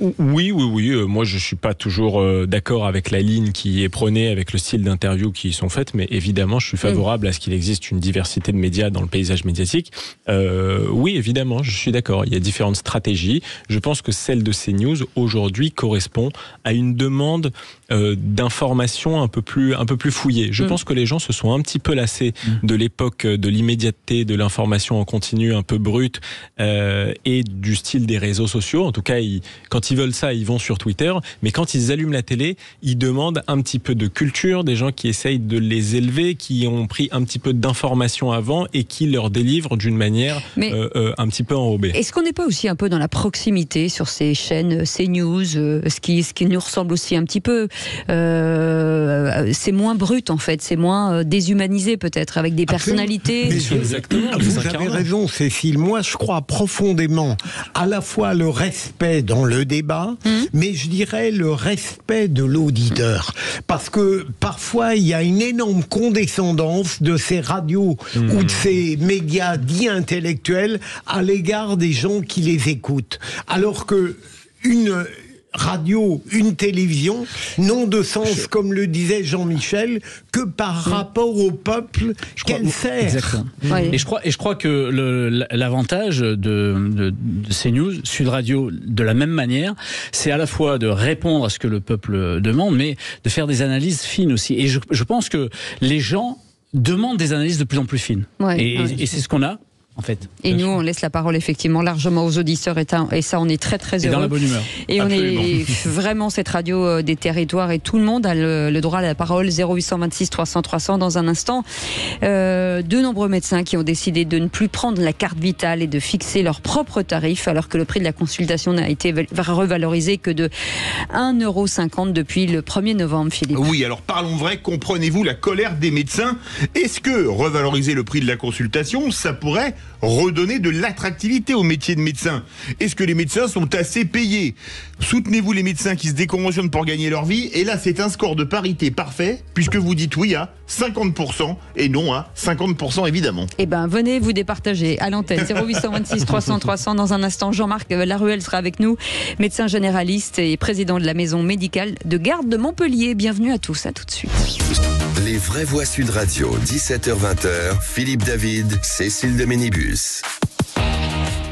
Oui, oui, oui. oui euh, moi, je suis pas toujours euh, d'accord avec la ligne qui est prônée, avec le style d'interview qui sont faites, mais évidemment, je suis favorable mmh. à ce qu'il existe une diversité de médias dans le paysage médiatique. Euh, oui, évidemment, je suis d'accord. Il y a différentes stratégies. Je pense que celle de CNews aujourd'hui correspond à une demande euh, d'information. Un peu plus, un peu plus fouillée. Je mmh. pense que les gens se sont un petit peu lassés mmh. de l'époque de l'immédiateté, de l'information en continu un peu brute euh, et du style des réseaux sociaux. En tout cas, ils, quand ils veulent ça, ils vont sur Twitter. Mais quand ils allument la télé, ils demandent un petit peu de culture, des gens qui essayent de les élever, qui ont pris un petit peu d'informations avant et qui leur délivrent d'une manière euh, euh, un petit peu enrobée. Est-ce qu'on n'est pas aussi un peu dans la proximité sur ces chaînes CNews, euh, ce, qui, ce qui nous ressemble aussi un petit peu euh... Euh, c'est moins brut en fait, c'est moins euh, déshumanisé peut-être, avec des personnalités. Je, exactement, vous avez raison Cécile, moi je crois profondément à la fois le respect dans le débat, mmh. mais je dirais le respect de l'auditeur, parce que parfois il y a une énorme condescendance de ces radios mmh. ou de ces médias dits intellectuels à l'égard des gens qui les écoutent, alors que une radio, une télévision n'ont de sens, je... comme le disait Jean-Michel, que par oui. rapport au peuple qu'elle sert. Exactement. Oui. Et je crois, et je crois que le, l'avantage de, de, de CNews, Sud Radio, de la même manière, c'est à la fois de répondre à ce que le peuple demande, mais de faire des analyses fines aussi. Et je, je pense que les gens demandent des analyses de plus en plus fines. Ouais, et, ouais. et c'est ce qu'on a. En fait, et nous, on laisse la parole effectivement largement aux auditeurs, et ça, on est très très heureux. Et dans la bonne humeur. Et absolument. On est vraiment cette radio des territoires, et tout le monde a le, le droit à la parole. Zéro huit cent vingt-six trois cents trois cents dans un instant. Euh, de nombreux médecins qui ont décidé de ne plus prendre la carte vitale et de fixer leurs propres tarifs, alors que le prix de la consultation n'a été revalorisé que de un euro cinquante depuis le premier novembre, Philippe. Oui, alors parlons vrai, comprenez-vous la colère des médecins? Est-ce que revaloriser le prix de la consultation, ça pourrait redonner de l'attractivité au métier de médecin? Est-ce que les médecins sont assez payés? Soutenez-vous les médecins qui se déconventionnent pour gagner leur vie. Et là, c'est un score de parité parfait, puisque vous dites oui à cinquante pour cent et non à cinquante pour cent, évidemment. Eh bien, venez vous départager à l'antenne. zéro huit cent vingt-six trois cents trois cents. Dans un instant, Jean-Marc Laruelle sera avec nous, médecin généraliste et président de la maison médicale de garde de Montpellier. Bienvenue à tous, à tout de suite. Les Vraies Voix Sud Radio, dix-sept heures vingt, Philippe David, Cécile de Ménibus.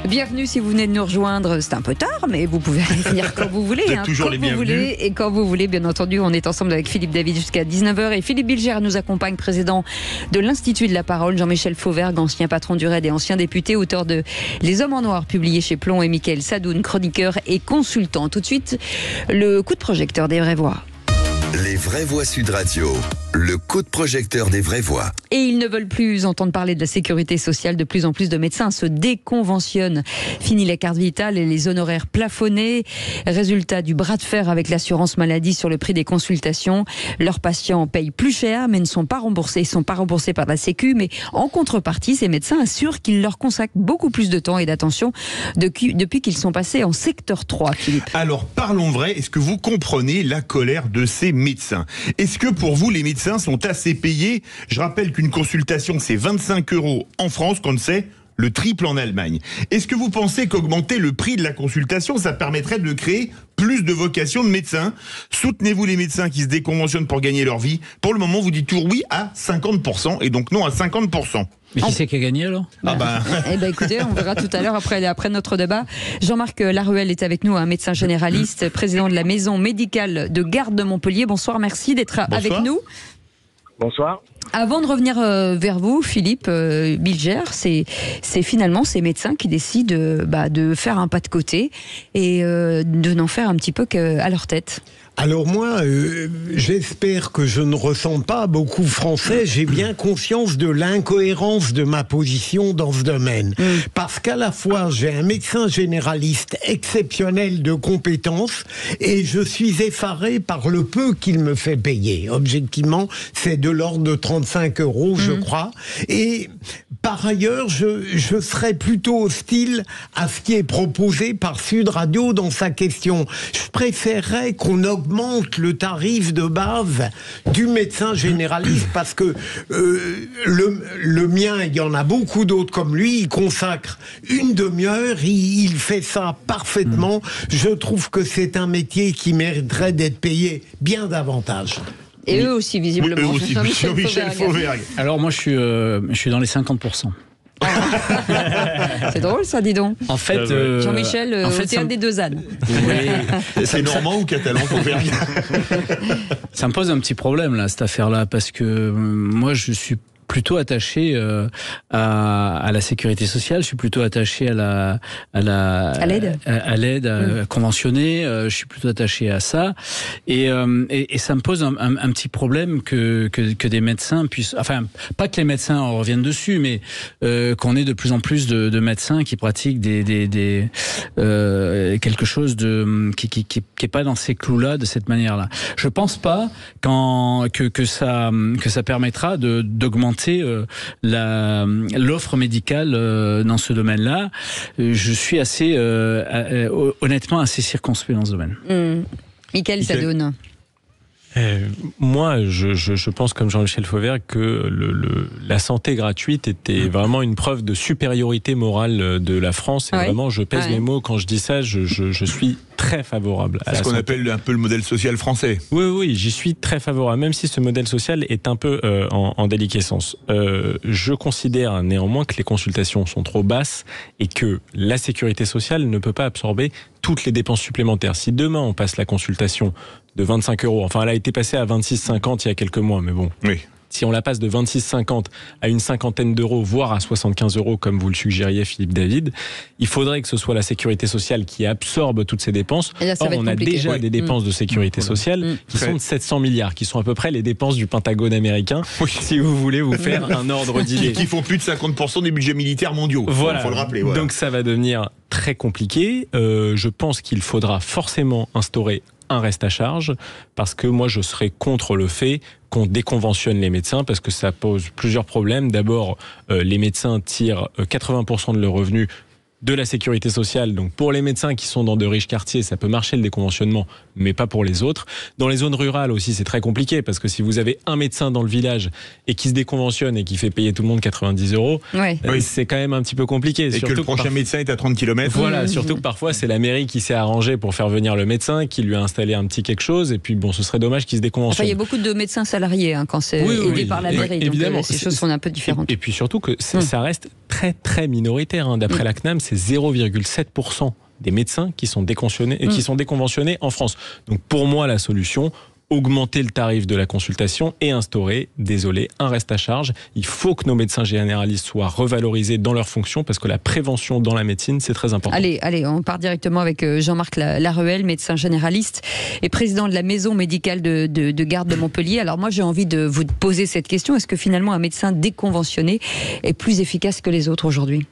Bienvenue si vous venez de nous rejoindre, c'est un peu tard, mais vous pouvez venir quand vous voulez, hein, toujours quand les vous bienvenus. Voulez et quand vous voulez. Bien entendu, on est ensemble avec Philippe David jusqu'à dix-neuf heures, et Philippe Bilger nous accompagne, président de l'Institut de la Parole, Jean-Michel Fauvergue, ancien patron du RAID et ancien député, auteur de Les Hommes en Noir, publié chez Plon, et Michael Sadoun, chroniqueur et consultant. Tout de suite, le coup de projecteur des Vraies Voix. Les Vraies Voix Sud Radio, le coup de projecteur des Vraies Voix. Et ils ne veulent plus entendre parler de la sécurité sociale. De plus en plus de médecins se déconventionnent. Fini les cartes vitales et les honoraires plafonnés. Résultat du bras de fer avec l'assurance maladie sur le prix des consultations. Leurs patients payent plus cher, mais ne sont pas remboursés. Ils ne sont pas remboursés par la Sécu, mais en contrepartie, ces médecins assurent qu'ils leur consacrent beaucoup plus de temps et d'attention depuis qu'ils sont passés en secteur trois, Philippe. Alors, parlons vrai. Est-ce que vous comprenez la colère de ces médecins? Est-ce que pour vous, les médecins sont assez payés? Je rappelle qu'une consultation, c'est vingt-cinq euros en France, quand c'est le triple en Allemagne. Est-ce que vous pensez qu'augmenter le prix de la consultation, ça permettrait de créer plus de vocations de médecins? Soutenez-vous les médecins qui se déconventionnent pour gagner leur vie. Pour le moment, vous dites toujours oui à cinquante pour cent et donc non à cinquante pour cent. Mais qui c'est qui a gagné alors? bah, ah bah. Eh ben écoutez, on verra tout à l'heure après, après notre débat. Jean-Marc Laruelle est avec nous, un médecin généraliste, président de la maison médicale de garde de Montpellier. Bonsoir, merci d'être Bonsoir. avec nous. Bonsoir. Avant de revenir euh, vers vous, Philippe euh, Bilger, c'est, c'est finalement ces médecins qui décident euh, bah, de faire un pas de côté et euh, de n'en faire un petit peu qu'à leur tête. Alors moi, euh, j'espère que je ne ressens pas beaucoup français. J'ai bien conscience de l'incohérence de ma position dans ce domaine. Mm. Parce qu'à la fois, j'ai un médecin généraliste exceptionnel de compétences et je suis effaré par le peu qu'il me fait payer. Objectivement, c'est de l'ordre de trente-cinq euros, mm. je crois. Et par ailleurs, je, je serais plutôt hostile à ce qui est proposé par Sud Radio dans sa question. Je préférerais qu'on augmente augmente le tarif de base du médecin généraliste, parce que euh, le, le mien, il y en a beaucoup d'autres comme lui, il consacre une demi-heure, il, il fait ça parfaitement. Je trouve que c'est un métier qui mériterait d'être payé bien davantage. Et oui. eux aussi, visiblement. Oui, eux aussi, Michel, Michel Fauvergue. Alors moi, je suis, euh, je suis dans les cinquante pour cent. C'est drôle ça, dis donc. En fait, euh, Jean-Michel, euh, en fait, c'est un des deux ânes. Oui. C'est normand ou catalan qu'on verra. Ça me pose un petit problème là, cette affaire-là, parce que euh, moi, je suis plutôt attaché euh, à, à la sécurité sociale, je suis plutôt attaché à la à la à l'aide à, à l'aide mmh. conventionnée, euh, je suis plutôt attaché à ça, et euh, et, et ça me pose un, un, un petit problème que, que que des médecins puissent, enfin pas que les médecins en reviennent dessus, mais euh, qu'on ait de plus en plus de, de médecins qui pratiquent des des, des euh, quelque chose de qui qui qui qui est pas dans ces clous-là de cette manière-là. Je pense pas qu'en que que ça que ça permettra de d'augmenter Euh, la, l'offre médicale euh, dans ce domaine-là. Je suis assez, euh, euh, honnêtement, assez circonspect dans ce domaine. Mmh. Michael Sadoun. Euh, moi, je, je, je pense, comme Jean-Michel Fauvergue, que le, le, la santé gratuite était vraiment une preuve de supériorité morale de la France. Et ah oui. vraiment, je pèse ah oui. mes mots quand je dis ça. Je, je, je suis très favorable. C'est ce qu'on appelle un peu le modèle social français. Oui, oui, j'y suis très favorable, même si ce modèle social est un peu euh, en, en déliquescence. Euh, je considère néanmoins que les consultations sont trop basses et que la sécurité sociale ne peut pas absorber toutes les dépenses supplémentaires. Si demain on passe la consultation de vingt-cinq euros, enfin elle a été passée à vingt-six cinquante il y a quelques mois, mais bon... Oui. Si on la passe de vingt-six cinquante à une cinquantaine d'euros, voire à soixante-quinze euros, comme vous le suggériez, Philippe David, il faudrait que ce soit la sécurité sociale qui absorbe toutes ces dépenses. Là, Or, on a compliqué. déjà oui. des dépenses mmh. de sécurité sociale mmh. qui sont de sept cents milliards, qui sont à peu près les dépenses du Pentagone américain, oui. si vous voulez vous faire un ordre d'idée. Qui font plus de cinquante pour cent des budgets militaires mondiaux. Voilà. Faut le rappeler, voilà. Donc ça va devenir très compliqué. Euh, je pense qu'il faudra forcément instaurer un reste à charge, parce que moi je serais contre le fait qu'on déconventionne les médecins, parce que ça pose plusieurs problèmes. D'abord, euh, les médecins tirent quatre-vingts pour cent de leurs revenus de la sécurité sociale, donc pour les médecins qui sont dans de riches quartiers, ça peut marcher le déconventionnement, mais pas pour les autres. Dans les zones rurales aussi, c'est très compliqué, parce que si vous avez un médecin dans le village et qui se déconventionne et qui fait payer tout le monde quatre-vingt-dix euros, ouais. euh, oui. c'est quand même un petit peu compliqué. Et surtout que le que prochain par... médecin est à trente kilomètres. Voilà, surtout que parfois c'est la mairie qui s'est arrangée pour faire venir le médecin, qui lui a installé un petit quelque chose, et puis bon, ce serait dommage qu'il se déconventionne. Enfin, il y a beaucoup de médecins salariés hein, quand c'est oui, aidé oui, par la mairie, oui, donc euh, ces choses sont un peu différentes. Et, et puis surtout que hum. ça reste très très minoritaire, hein. D'après hum. la C N A M, c'est zéro virgule sept pour cent des médecins qui sont, et qui sont déconventionnés en France. Donc pour moi, la solution, augmenter le tarif de la consultation et instaurer, désolé, un reste à charge. Il faut que nos médecins généralistes soient revalorisés dans leur fonction, parce que la prévention dans la médecine, c'est très important. Allez, allez, on part directement avec Jean-Marc Laruelle, médecin généraliste et président de la maison médicale de, de, de garde de Montpellier. Alors moi, j'ai envie de vous poser cette question. Est-ce que finalement un médecin déconventionné est plus efficace que les autres aujourd'hui ?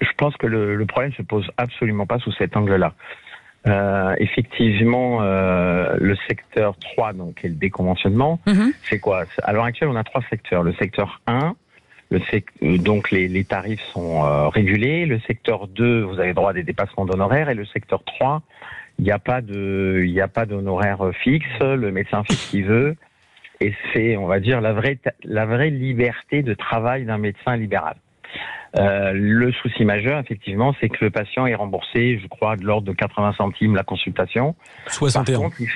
Je pense que le, le problème ne se pose absolument pas sous cet angle-là. Euh, effectivement, euh, le secteur trois, donc, et le déconventionnement, mm-hmm. c'est quoi? À l'heure actuelle, on a trois secteurs. Le secteur un, le sec... donc les, les tarifs sont euh, régulés. Le secteur deux, vous avez droit à des dépassements d'honoraires. Et le secteur trois, il n'y a pas de, il n'y a pas d'honoraire fixe. Le médecin fait ce qu'il veut. Et c'est, on va dire, la vraie, la vraie liberté de travail d'un médecin libéral. Euh, le souci majeur, effectivement, c'est que le patient est remboursé, je crois, de l'ordre de quatre-vingts centimes la consultation. soixante et un. Par contre, il...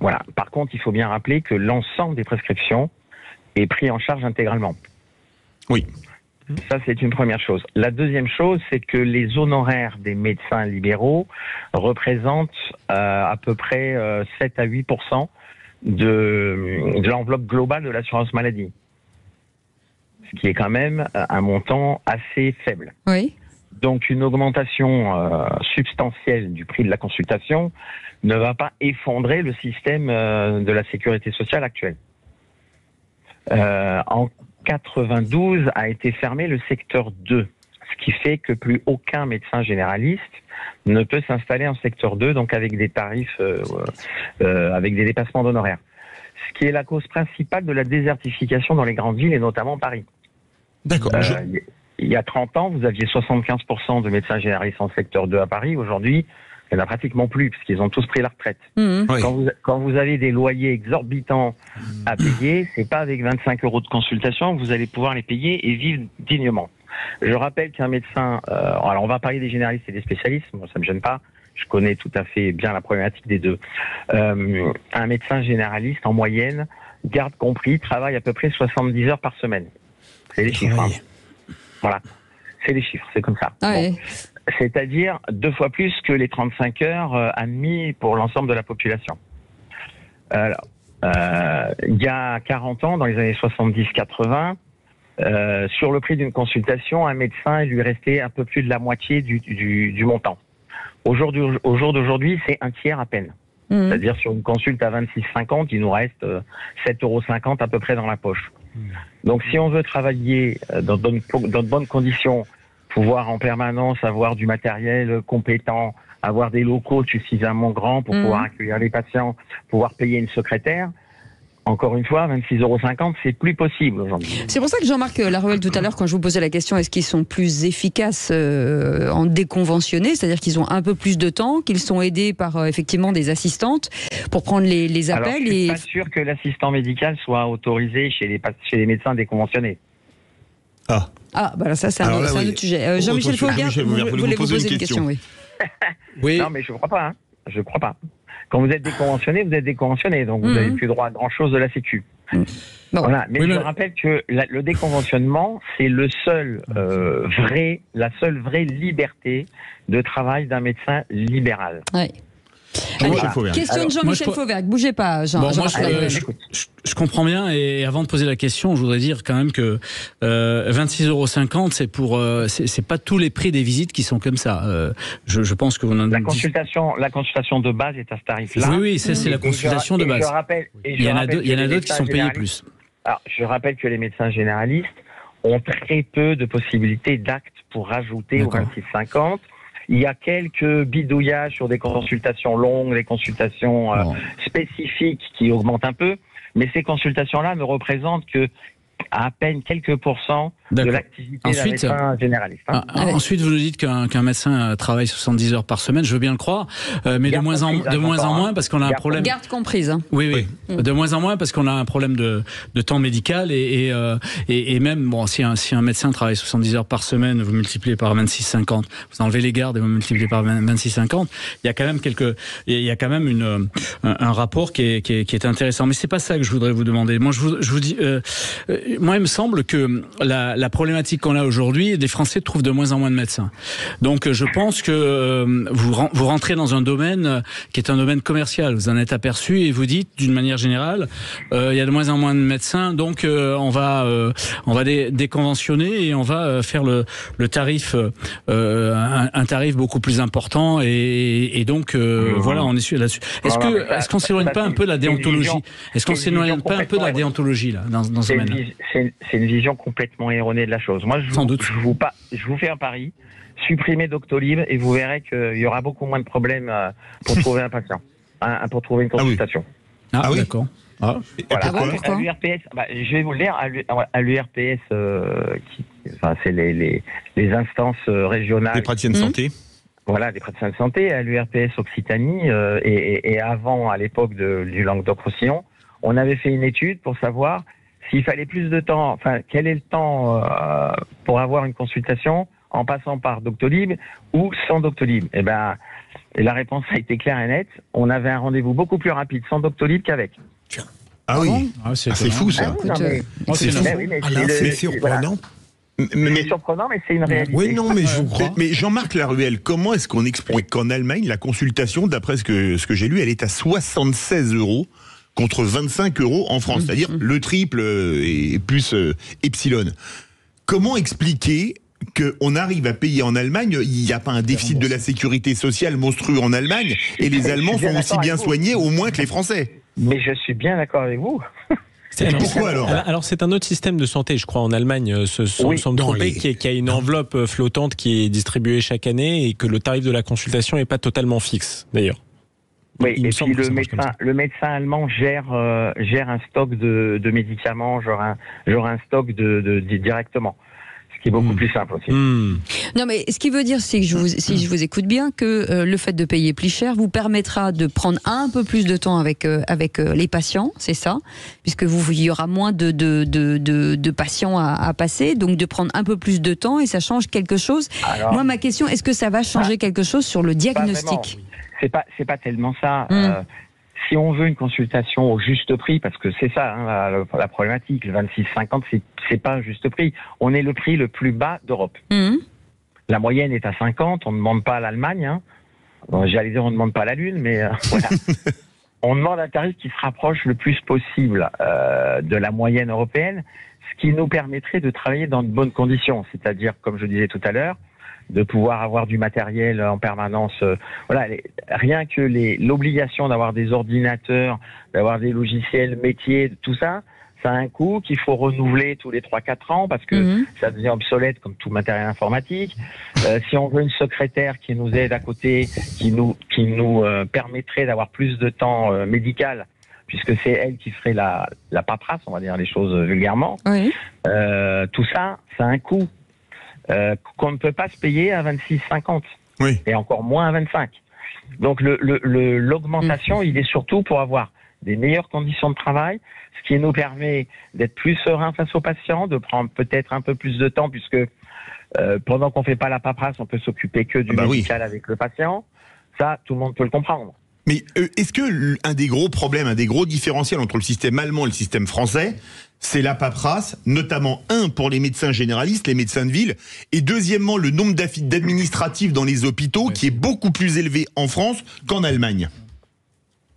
Voilà. Par contre, il faut bien rappeler que l'ensemble des prescriptions est pris en charge intégralement. Oui. Ça, c'est une première chose. La deuxième chose, c'est que les honoraires des médecins libéraux représentent euh, à peu près euh, sept à huit pour cent de, de l'enveloppe globale de l'assurance maladie, qui est quand même un montant assez faible. Oui. Donc une augmentation euh, substantielle du prix de la consultation ne va pas effondrer le système euh, de la sécurité sociale actuelle. Euh, en quatre-vingt-douze a été fermé le secteur deux, ce qui fait que plus aucun médecin généraliste ne peut s'installer en secteur deux, donc avec des tarifs, euh, euh, avec des dépassements d'honoraires. Ce qui est la cause principale de la désertification dans les grandes villes et notamment Paris. D'accord. Euh, je... Il y a trente ans, vous aviez soixante-quinze pour cent de médecins généralistes en secteur deux à Paris. Aujourd'hui, il n'y en a pratiquement plus, parce qu'ils ont tous pris la retraite. Mmh. Oui. Quand, vous, quand vous avez des loyers exorbitants à payer, ce n'est pas avec vingt-cinq euros de consultation que vous allez pouvoir les payer et vivre dignement. Je rappelle qu'un médecin... Euh, alors, on va parler des généralistes et des spécialistes, moi, ça ne me gêne pas. Je connais tout à fait bien la problématique des deux. Euh, un médecin généraliste, en moyenne, garde compris, travaille à peu près soixante-dix heures par semaine. C'est les chiffres. Oui. Hein. Voilà. C'est les chiffres, c'est comme ça. Ah bon. Oui. C'est-à-dire deux fois plus que les trente-cinq heures euh, admises pour l'ensemble de la population. Alors, euh, il y a quarante ans, dans les années soixante-dix quatre-vingts, euh, sur le prix d'une consultation, un médecin, il lui restait un peu plus de la moitié du, du, du montant. Au jour d'aujourd'hui, c'est un tiers à peine. Mmh. C'est-à-dire, sur une consulte à vingt-six cinquante, il nous reste sept euros cinquante à peu près dans la poche. Mmh. Donc, si on veut travailler dans de bonnes conditions, pouvoir en permanence avoir du matériel compétent, avoir des locaux suffisamment grands pour mmh. pouvoir accueillir les patients, pouvoir payer une secrétaire... Encore une fois, vingt-six euros cinquante, c'est plus possible aujourd'hui. C'est pour ça que Jean-Marc Laruelle, tout à l'heure, quand je vous posais la question, est-ce qu'ils sont plus efficaces euh, en déconventionné, c'est-à-dire qu'ils ont un peu plus de temps, qu'ils sont aidés par euh, effectivement des assistantes pour prendre les, les appels. Alors, je suis et... pas sûr que l'assistant médical soit autorisé chez les, chez les médecins déconventionnés. Ah, ah bah alors ça, c'est un, là, oui. un autre sujet. Euh, Jean-Michel Fauvergue, vous voulez vous poser une question, question oui. Oui. Non, mais je ne crois pas. Hein. Je ne crois pas. Quand vous êtes déconventionné, vous êtes déconventionné. Donc, vous n'avez mmh. plus droit à grand-chose de la Sécu. Mmh. Voilà. Mais oui, je mais... rappelle que la, le déconventionnement, c'est le seul, euh, vrai, la seule vraie liberté de travail d'un médecin libéral. Oui. Allez, voilà. Question Alors, de Jean-Michel je... Fauvergue, bougez pas Jean. Bon, Jean moi, je, je, je, je comprends bien, et avant de poser la question, je voudrais dire quand même que euh, vingt-six euros cinquante, c'est pour euh, c'est, c'est pas tous les prix des visites qui sont comme ça. Euh, je, je pense que vous en la consultation, dit... la consultation de base est à ce tarif-là. Oui, oui, ça, c'est et la consultation je, de base. Je rappelle, il y en a d'autres qui sont payés plus. Alors, je rappelle que les médecins généralistes ont très peu de possibilités d'actes pour rajouter aux vingt-six cinquante. Il y a quelques bidouillages sur des consultations longues, des consultations euh, spécifiques qui augmentent un peu, mais ces consultations-là ne représentent que à, à peine quelques pourcents D'accord. de l'activité ensuite, d'un médecin généraliste. Hein. Ah, ah, ensuite, vous nous dites qu'un, qu'un médecin travaille soixante-dix heures par semaine, je veux bien le croire, euh, mais garde de moins en, de moins, en moins parce qu'on a garde un problème... Garde comprise. Hein. Oui, oui, oui. De moins en moins parce qu'on a un problème de, de temps médical et, et, euh, et, et même, bon, si un, si un médecin travaille soixante-dix heures par semaine, vous multipliez par vingt-six cinquante, vous enlevez les gardes et vous multipliez par vingt-six cinquante, il y a quand même, quelques, il y a quand même une, un, un rapport qui est, qui, est, qui est intéressant. Mais c'est pas ça que je voudrais vous demander. Moi, je vous, je vous dis... Euh, moi, il me semble que la... la problématique qu'on a aujourd'hui, les Français trouvent de moins en moins de médecins. Donc je pense que euh, vous, ren- vous rentrez dans un domaine qui est un domaine commercial. Vous en êtes aperçu et vous dites, d'une manière générale, euh, il y a de moins en moins de médecins, donc euh, on va, euh, on va dé- déconventionner et on va euh, faire le, le tarif, euh, un, un tarif beaucoup plus important et, et donc euh, mmh. voilà, on est là-dessus. Est-ce, voilà, que, ça, est-ce qu'on ne s'éloigne pas un peu de la déontologie ? Est-ce qu'on ne s'éloigne pas un peu de la déontologie là, dans, dans ce domaine-là ? C'est, c'est une vision complètement erronée de la chose. Moi, je vous, je, vous pas, je vous fais un pari, supprimez Doctolib et vous verrez qu'il y aura beaucoup moins de problèmes pour trouver un patient, hein, pour trouver une consultation. Ah oui, ah, ah oui. D'accord. Ah. Voilà. Pourquoi, pourquoi à l'U R P S, bah, je vais vous le dire, à l'U R P S, euh, qui, enfin, c'est les, les, les instances régionales. Les praticiens de santé. Mmh. Voilà, des praticiens de santé, à l'U R P S Occitanie euh, et, et, et avant, à l'époque de, du Languedoc-Roussillon, on avait fait une étude pour savoir s'il fallait plus de temps, enfin, quel est le temps euh, pour avoir une consultation en passant par Doctolib ou sans Doctolib ? Eh ben, la réponse a été claire et nette. On avait un rendez-vous beaucoup plus rapide sans Doctolib qu'avec. Ah oui, ah, c'est, ah, c'est fou ça. C'est surprenant. Mais... C'est surprenant, mais c'est une réalité. Oui, non, mais je vous crois. Mais Jean-Marc Laruelle, comment est-ce qu'on explique qu'en Allemagne, la consultation, d'après ce que, ce que j'ai lu, elle est à soixante-seize euros ? Contre vingt-cinq euros en France, mmh, c'est-à-dire mmh. le triple et plus euh, epsilon. Comment expliquer qu'on arrive à payer en Allemagne, il n'y a pas un déficit de la sécurité sociale monstrueux en Allemagne, et les Allemands sont aussi bien soignés au moins que les Français ? Mais je suis bien d'accord avec vous. C'est pourquoi alors, alors c'est un autre système de santé, je crois, en Allemagne, se sont oui, trompés, les... qui a une enveloppe flottante qui est distribuée chaque année et que le tarif de la consultation n'est pas totalement fixe, d'ailleurs. Oui, et puis le médecin, le médecin allemand gère, euh, gère un stock de, de médicaments, genre un, genre un stock de, de, de directement. Ce qui est beaucoup mmh. plus simple aussi. Mmh. Non, mais ce qui veut dire, c'est que je vous, si je vous écoute bien, que euh, le fait de payer plus cher vous permettra de prendre un peu plus de temps avec, euh, avec euh, les patients, c'est ça ? Puisque vous, il y aura moins de, de, de, de, de patients à, à passer, donc de prendre un peu plus de temps et ça change quelque chose. Alors, moi, ma question, est-ce que ça va changer ah, quelque chose sur le diagnostic ? C'est pas, c'est pas tellement ça. Mmh. Euh, si on veut une consultation au juste prix, parce que c'est ça hein, la, la problématique, le vingt-six cinquante, c'est, c'est pas un juste prix. On est le prix le plus bas d'Europe. Mmh. La moyenne est à cinquante, on ne demande pas à l'Allemagne. Hein. Bon, j'allais dire on ne demande pas à la Lune, mais euh, voilà. On demande un tarif qui se rapproche le plus possible euh, de la moyenne européenne, ce qui nous permettrait de travailler dans de bonnes conditions. C'est-à-dire, comme je disais tout à l'heure, de pouvoir avoir du matériel en permanence. Voilà, les, rien que les, l'obligation d'avoir des ordinateurs, d'avoir des logiciels métiers, tout ça, ça a un coût qu'il faut renouveler tous les trois à quatre ans parce que mmh. ça devient obsolète comme tout matériel informatique. Euh, si on veut une secrétaire qui nous aide à côté, qui nous, qui nous euh, permettrait d'avoir plus de temps euh, médical, puisque c'est elle qui ferait la, la paperasse, on va dire les choses vulgairement, oui. euh, tout ça, ça a un coût. Euh, qu'on ne peut pas se payer à vingt-six cinquante oui. et encore moins à vingt-cinq. Donc le, le, le, l'augmentation, mmh. il est surtout pour avoir des meilleures conditions de travail, ce qui nous permet d'être plus serein face aux patients, de prendre peut-être un peu plus de temps, puisque euh, pendant qu'on ne fait pas la paperasse, on peut s'occuper que du bah médical oui. avec le patient. Ça, tout le monde peut le comprendre. Mais est-ce que un des gros problèmes, un des gros différentiels entre le système allemand et le système français, c'est la paperasse, notamment, un, pour les médecins généralistes, les médecins de ville, et deuxièmement, le nombre d'administratifs dans les hôpitaux qui est beaucoup plus élevé en France qu'en Allemagne?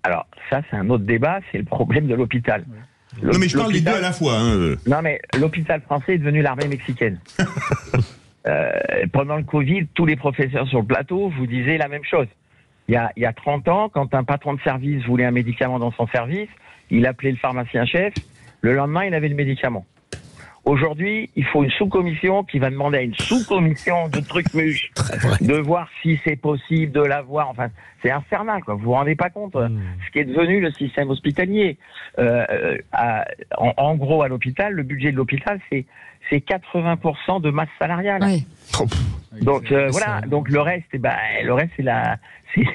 Alors, ça, c'est un autre débat, c'est le problème de l'hôpital. Non, mais je parle des deux à la fois. Hein. Non, mais l'hôpital français est devenu l'armée mexicaine. euh, pendant le Covid, tous les professeurs sur le plateau vous disaient la même chose. Il y a, il y a trente ans, quand un patron de service voulait un médicament dans son service, il appelait le pharmacien-chef, le lendemain, il avait le médicament. Aujourd'hui, il faut une sous-commission qui va demander à une sous-commission de trucmuche de voir si c'est possible de l'avoir. Enfin, c'est infernal, quoi. Vous vous rendez pas compte mmh. ce qui est devenu le système hospitalier. Euh, à, en, en gros, à l'hôpital, le budget de l'hôpital, c'est, c'est quatre-vingts pour cent de masse salariale. Oui. Donc euh, voilà. Donc le reste, eh ben, le reste, c'est la, c'est,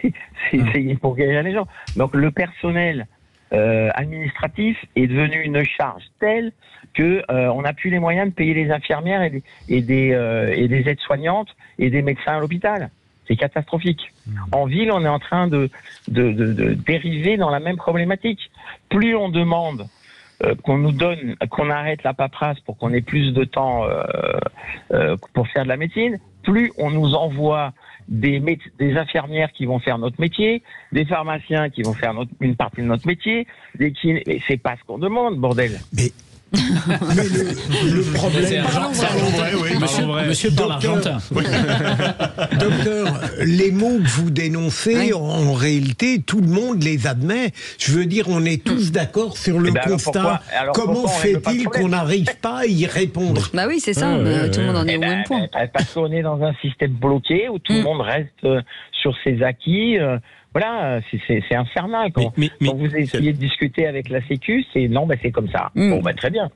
c'est, c'est pour guérir les gens. Donc le personnel Euh, administratif est devenu une charge telle que euh, on n'a plus les moyens de payer les infirmières et des, et des, euh, et des aides-soignantes et des médecins à l'hôpital. C'est catastrophique. En ville, on est en train de, de, de, de dériver dans la même problématique. Plus on demande euh, qu'on nous donne, qu'on arrête la paperasse pour qu'on ait plus de temps euh, euh, pour faire de la médecine, plus on nous envoie Des, mé- des infirmières qui vont faire notre métier, des pharmaciens qui vont faire notre, une partie de notre métier, des kinés. Mais c'est pas ce qu'on demande, bordel. Mais, mais le, le problème, c'est argent, c'est argent, vrai, oui. Monsieur, Monsieur parle argentin. Oui. Docteur, les mots que vous dénoncez, oui. en réalité, tout le monde les admet. Je veux dire, on est tous d'accord sur le ben constat. Alors alors Comment fait-il qu'on n'arrive pas à y répondre? Bah oui, c'est ça. Euh, tout le euh, monde en est au ben, même point. Parce qu'on est dans un système bloqué où tout le monde reste euh, sur ses acquis. Euh, Voilà, c'est, c'est, c'est infernal. Quand, mais, mais, quand vous essayez de discuter avec la Sécu, c'est non, ben c'est comme ça. Mm. Bon, ben très bien.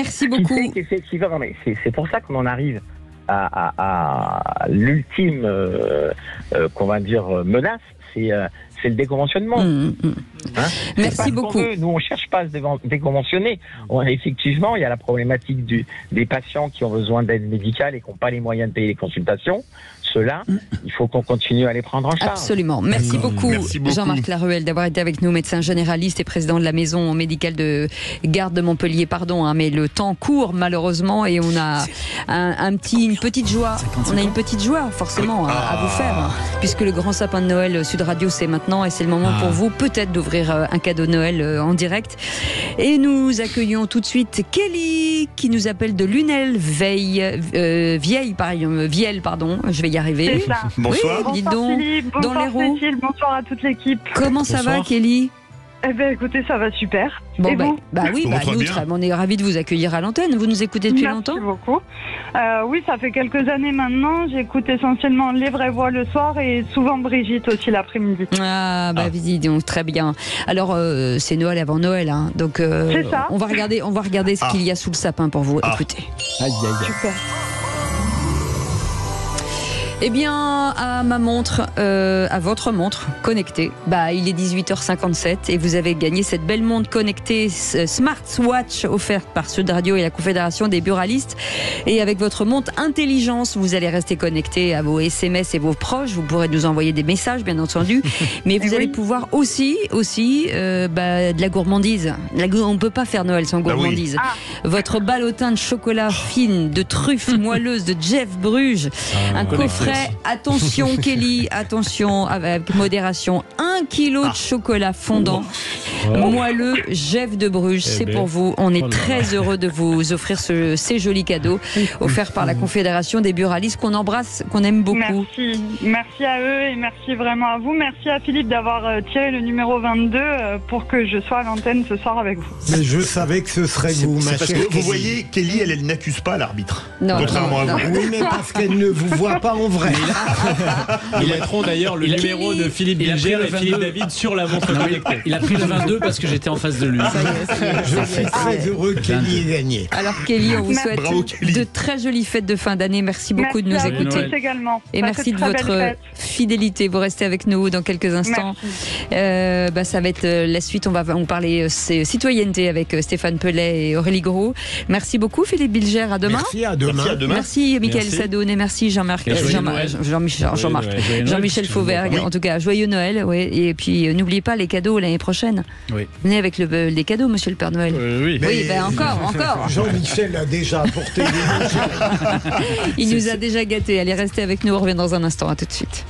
Merci beaucoup. C'est, c'est, c'est, non, mais c'est, c'est pour ça qu'on en arrive à, à, à l'ultime, euh, euh, qu'on va dire, menace, c'est, euh, c'est le déconventionnement. Mm. Hein, merci beaucoup. Nous, on ne cherche pas à se déconventionner. On, effectivement, il y a la problématique du, des patients qui ont besoin d'aide médicale et qui n'ont pas les moyens de payer les consultations. Cela, il faut qu'on continue à les prendre en charge. Absolument. Merci beaucoup, Merci beaucoup. Jean-Marc Laruelle, d'avoir été avec nous, médecin généraliste et président de la maison médicale de Garde de Montpellier. Pardon, hein, mais le temps court malheureusement et on a un, un petit, une petite joie. On a une petite joie forcément à, à vous faire, hein, puisque le grand sapin de Noël Sud Radio c'est maintenant et c'est le moment pour vous peut-être d'ouvrir un cadeau Noël en direct. Et nous accueillons tout de suite Kelly qui nous appelle de Lunel Veille, euh, Vieille, pardon, Vielle, pardon. Je vais y arriver. C'est ça. Bonsoir. Oui, bonsoir donc, Philippe, bonsoir Cécile, bonsoir à toute l'équipe. Comment ça bonsoir. va Kelly? Eh bien écoutez, ça va super. Bon, Et bah, vous bah oui, bah, nous, on est ravis de vous accueillir à l'antenne. Vous nous écoutez depuis Merci longtemps beaucoup. Euh, oui, ça fait quelques années maintenant. J'écoute essentiellement Les Vraies Voix le soir et souvent Brigitte aussi l'après-midi. Ah, bah ah. Vas-y, donc très bien. Alors, euh, c'est Noël avant Noël. Hein, donc, euh, c'est ça. On va regarder, on va regarder ah. ce qu'il y a sous le sapin pour vous. Ah. Écoutez. Aïe, aïe, aïe. Super. Eh bien, à ma montre, euh, à votre montre connectée, bah, il est dix-huit heures cinquante-sept et vous avez gagné cette belle montre connectée Smartwatch offerte par Sud Radio et la Confédération des Buralistes. Et avec votre montre intelligence, vous allez rester connecté à vos S M S et vos proches. Vous pourrez nous envoyer des messages, bien entendu, mais vous oui. allez pouvoir aussi, aussi, euh, bah, de la gourmandise. La, on ne peut pas faire Noël sans gourmandise. Ah oui. ah. Votre ballotin de chocolat fine, de truffes moelleuses de Jeff de Bruges, ah, un coffret. Attention Kelly, attention avec modération, un kilo ah. de chocolat fondant oh. moelleux Jeff de Bruges, eh c'est ben. pour vous. On est oh très heureux de vous offrir ce, ces jolis cadeaux offerts par la Confédération des Buralistes qu'on embrasse, qu'on aime beaucoup. Merci, merci à eux et merci vraiment à vous. Merci à Philippe d'avoir tiré le numéro vingt-deux pour que je sois à l'antenne ce soir avec vous. Mais je savais que ce serait c'est, vous, c'est ma parce chère que Kelly. Vous voyez, Kelly, elle, elle n'accuse pas l'arbitre. Non, contrairement non, non. à vous. Oui, mais parce qu'elle ne vous voit pas en vrai. Ils mettront d'ailleurs le il numéro de Philippe Bilger et Philippe David sur la montre connectée. Il a pris le vingt-deux deux parce que j'étais en face de lui. Je suis très heureux qu'Elie ait gagné. Alors Kelly, on vous souhaite Bravo, de très jolies fêtes de fin d'année. Merci beaucoup merci de nous à écouter. Également. Et ça merci de votre fidélité. Vous restez avec nous dans quelques instants. Euh, bah, ça va être la suite. On va on parler citoyenneté avec Stéphane Pellet et Aurélie Gros. Merci beaucoup Philippe Bilger. À demain. Merci à demain. Merci, à demain. Merci Michael Sadoun et merci Jean-Marc. Jean-Michel Jean-Michel Fauvergue. En tout cas, joyeux Noël. Ouais. Et puis n'oubliez pas les cadeaux l'année prochaine. Oui. Venez avec le, les cadeaux, monsieur le Père Noël. Euh, oui, oui ben encore, encore. Jean-Michel a déjà apporté. Il nous a déjà gâtés. Allez, restez avec nous. On revient dans un instant. À tout de suite.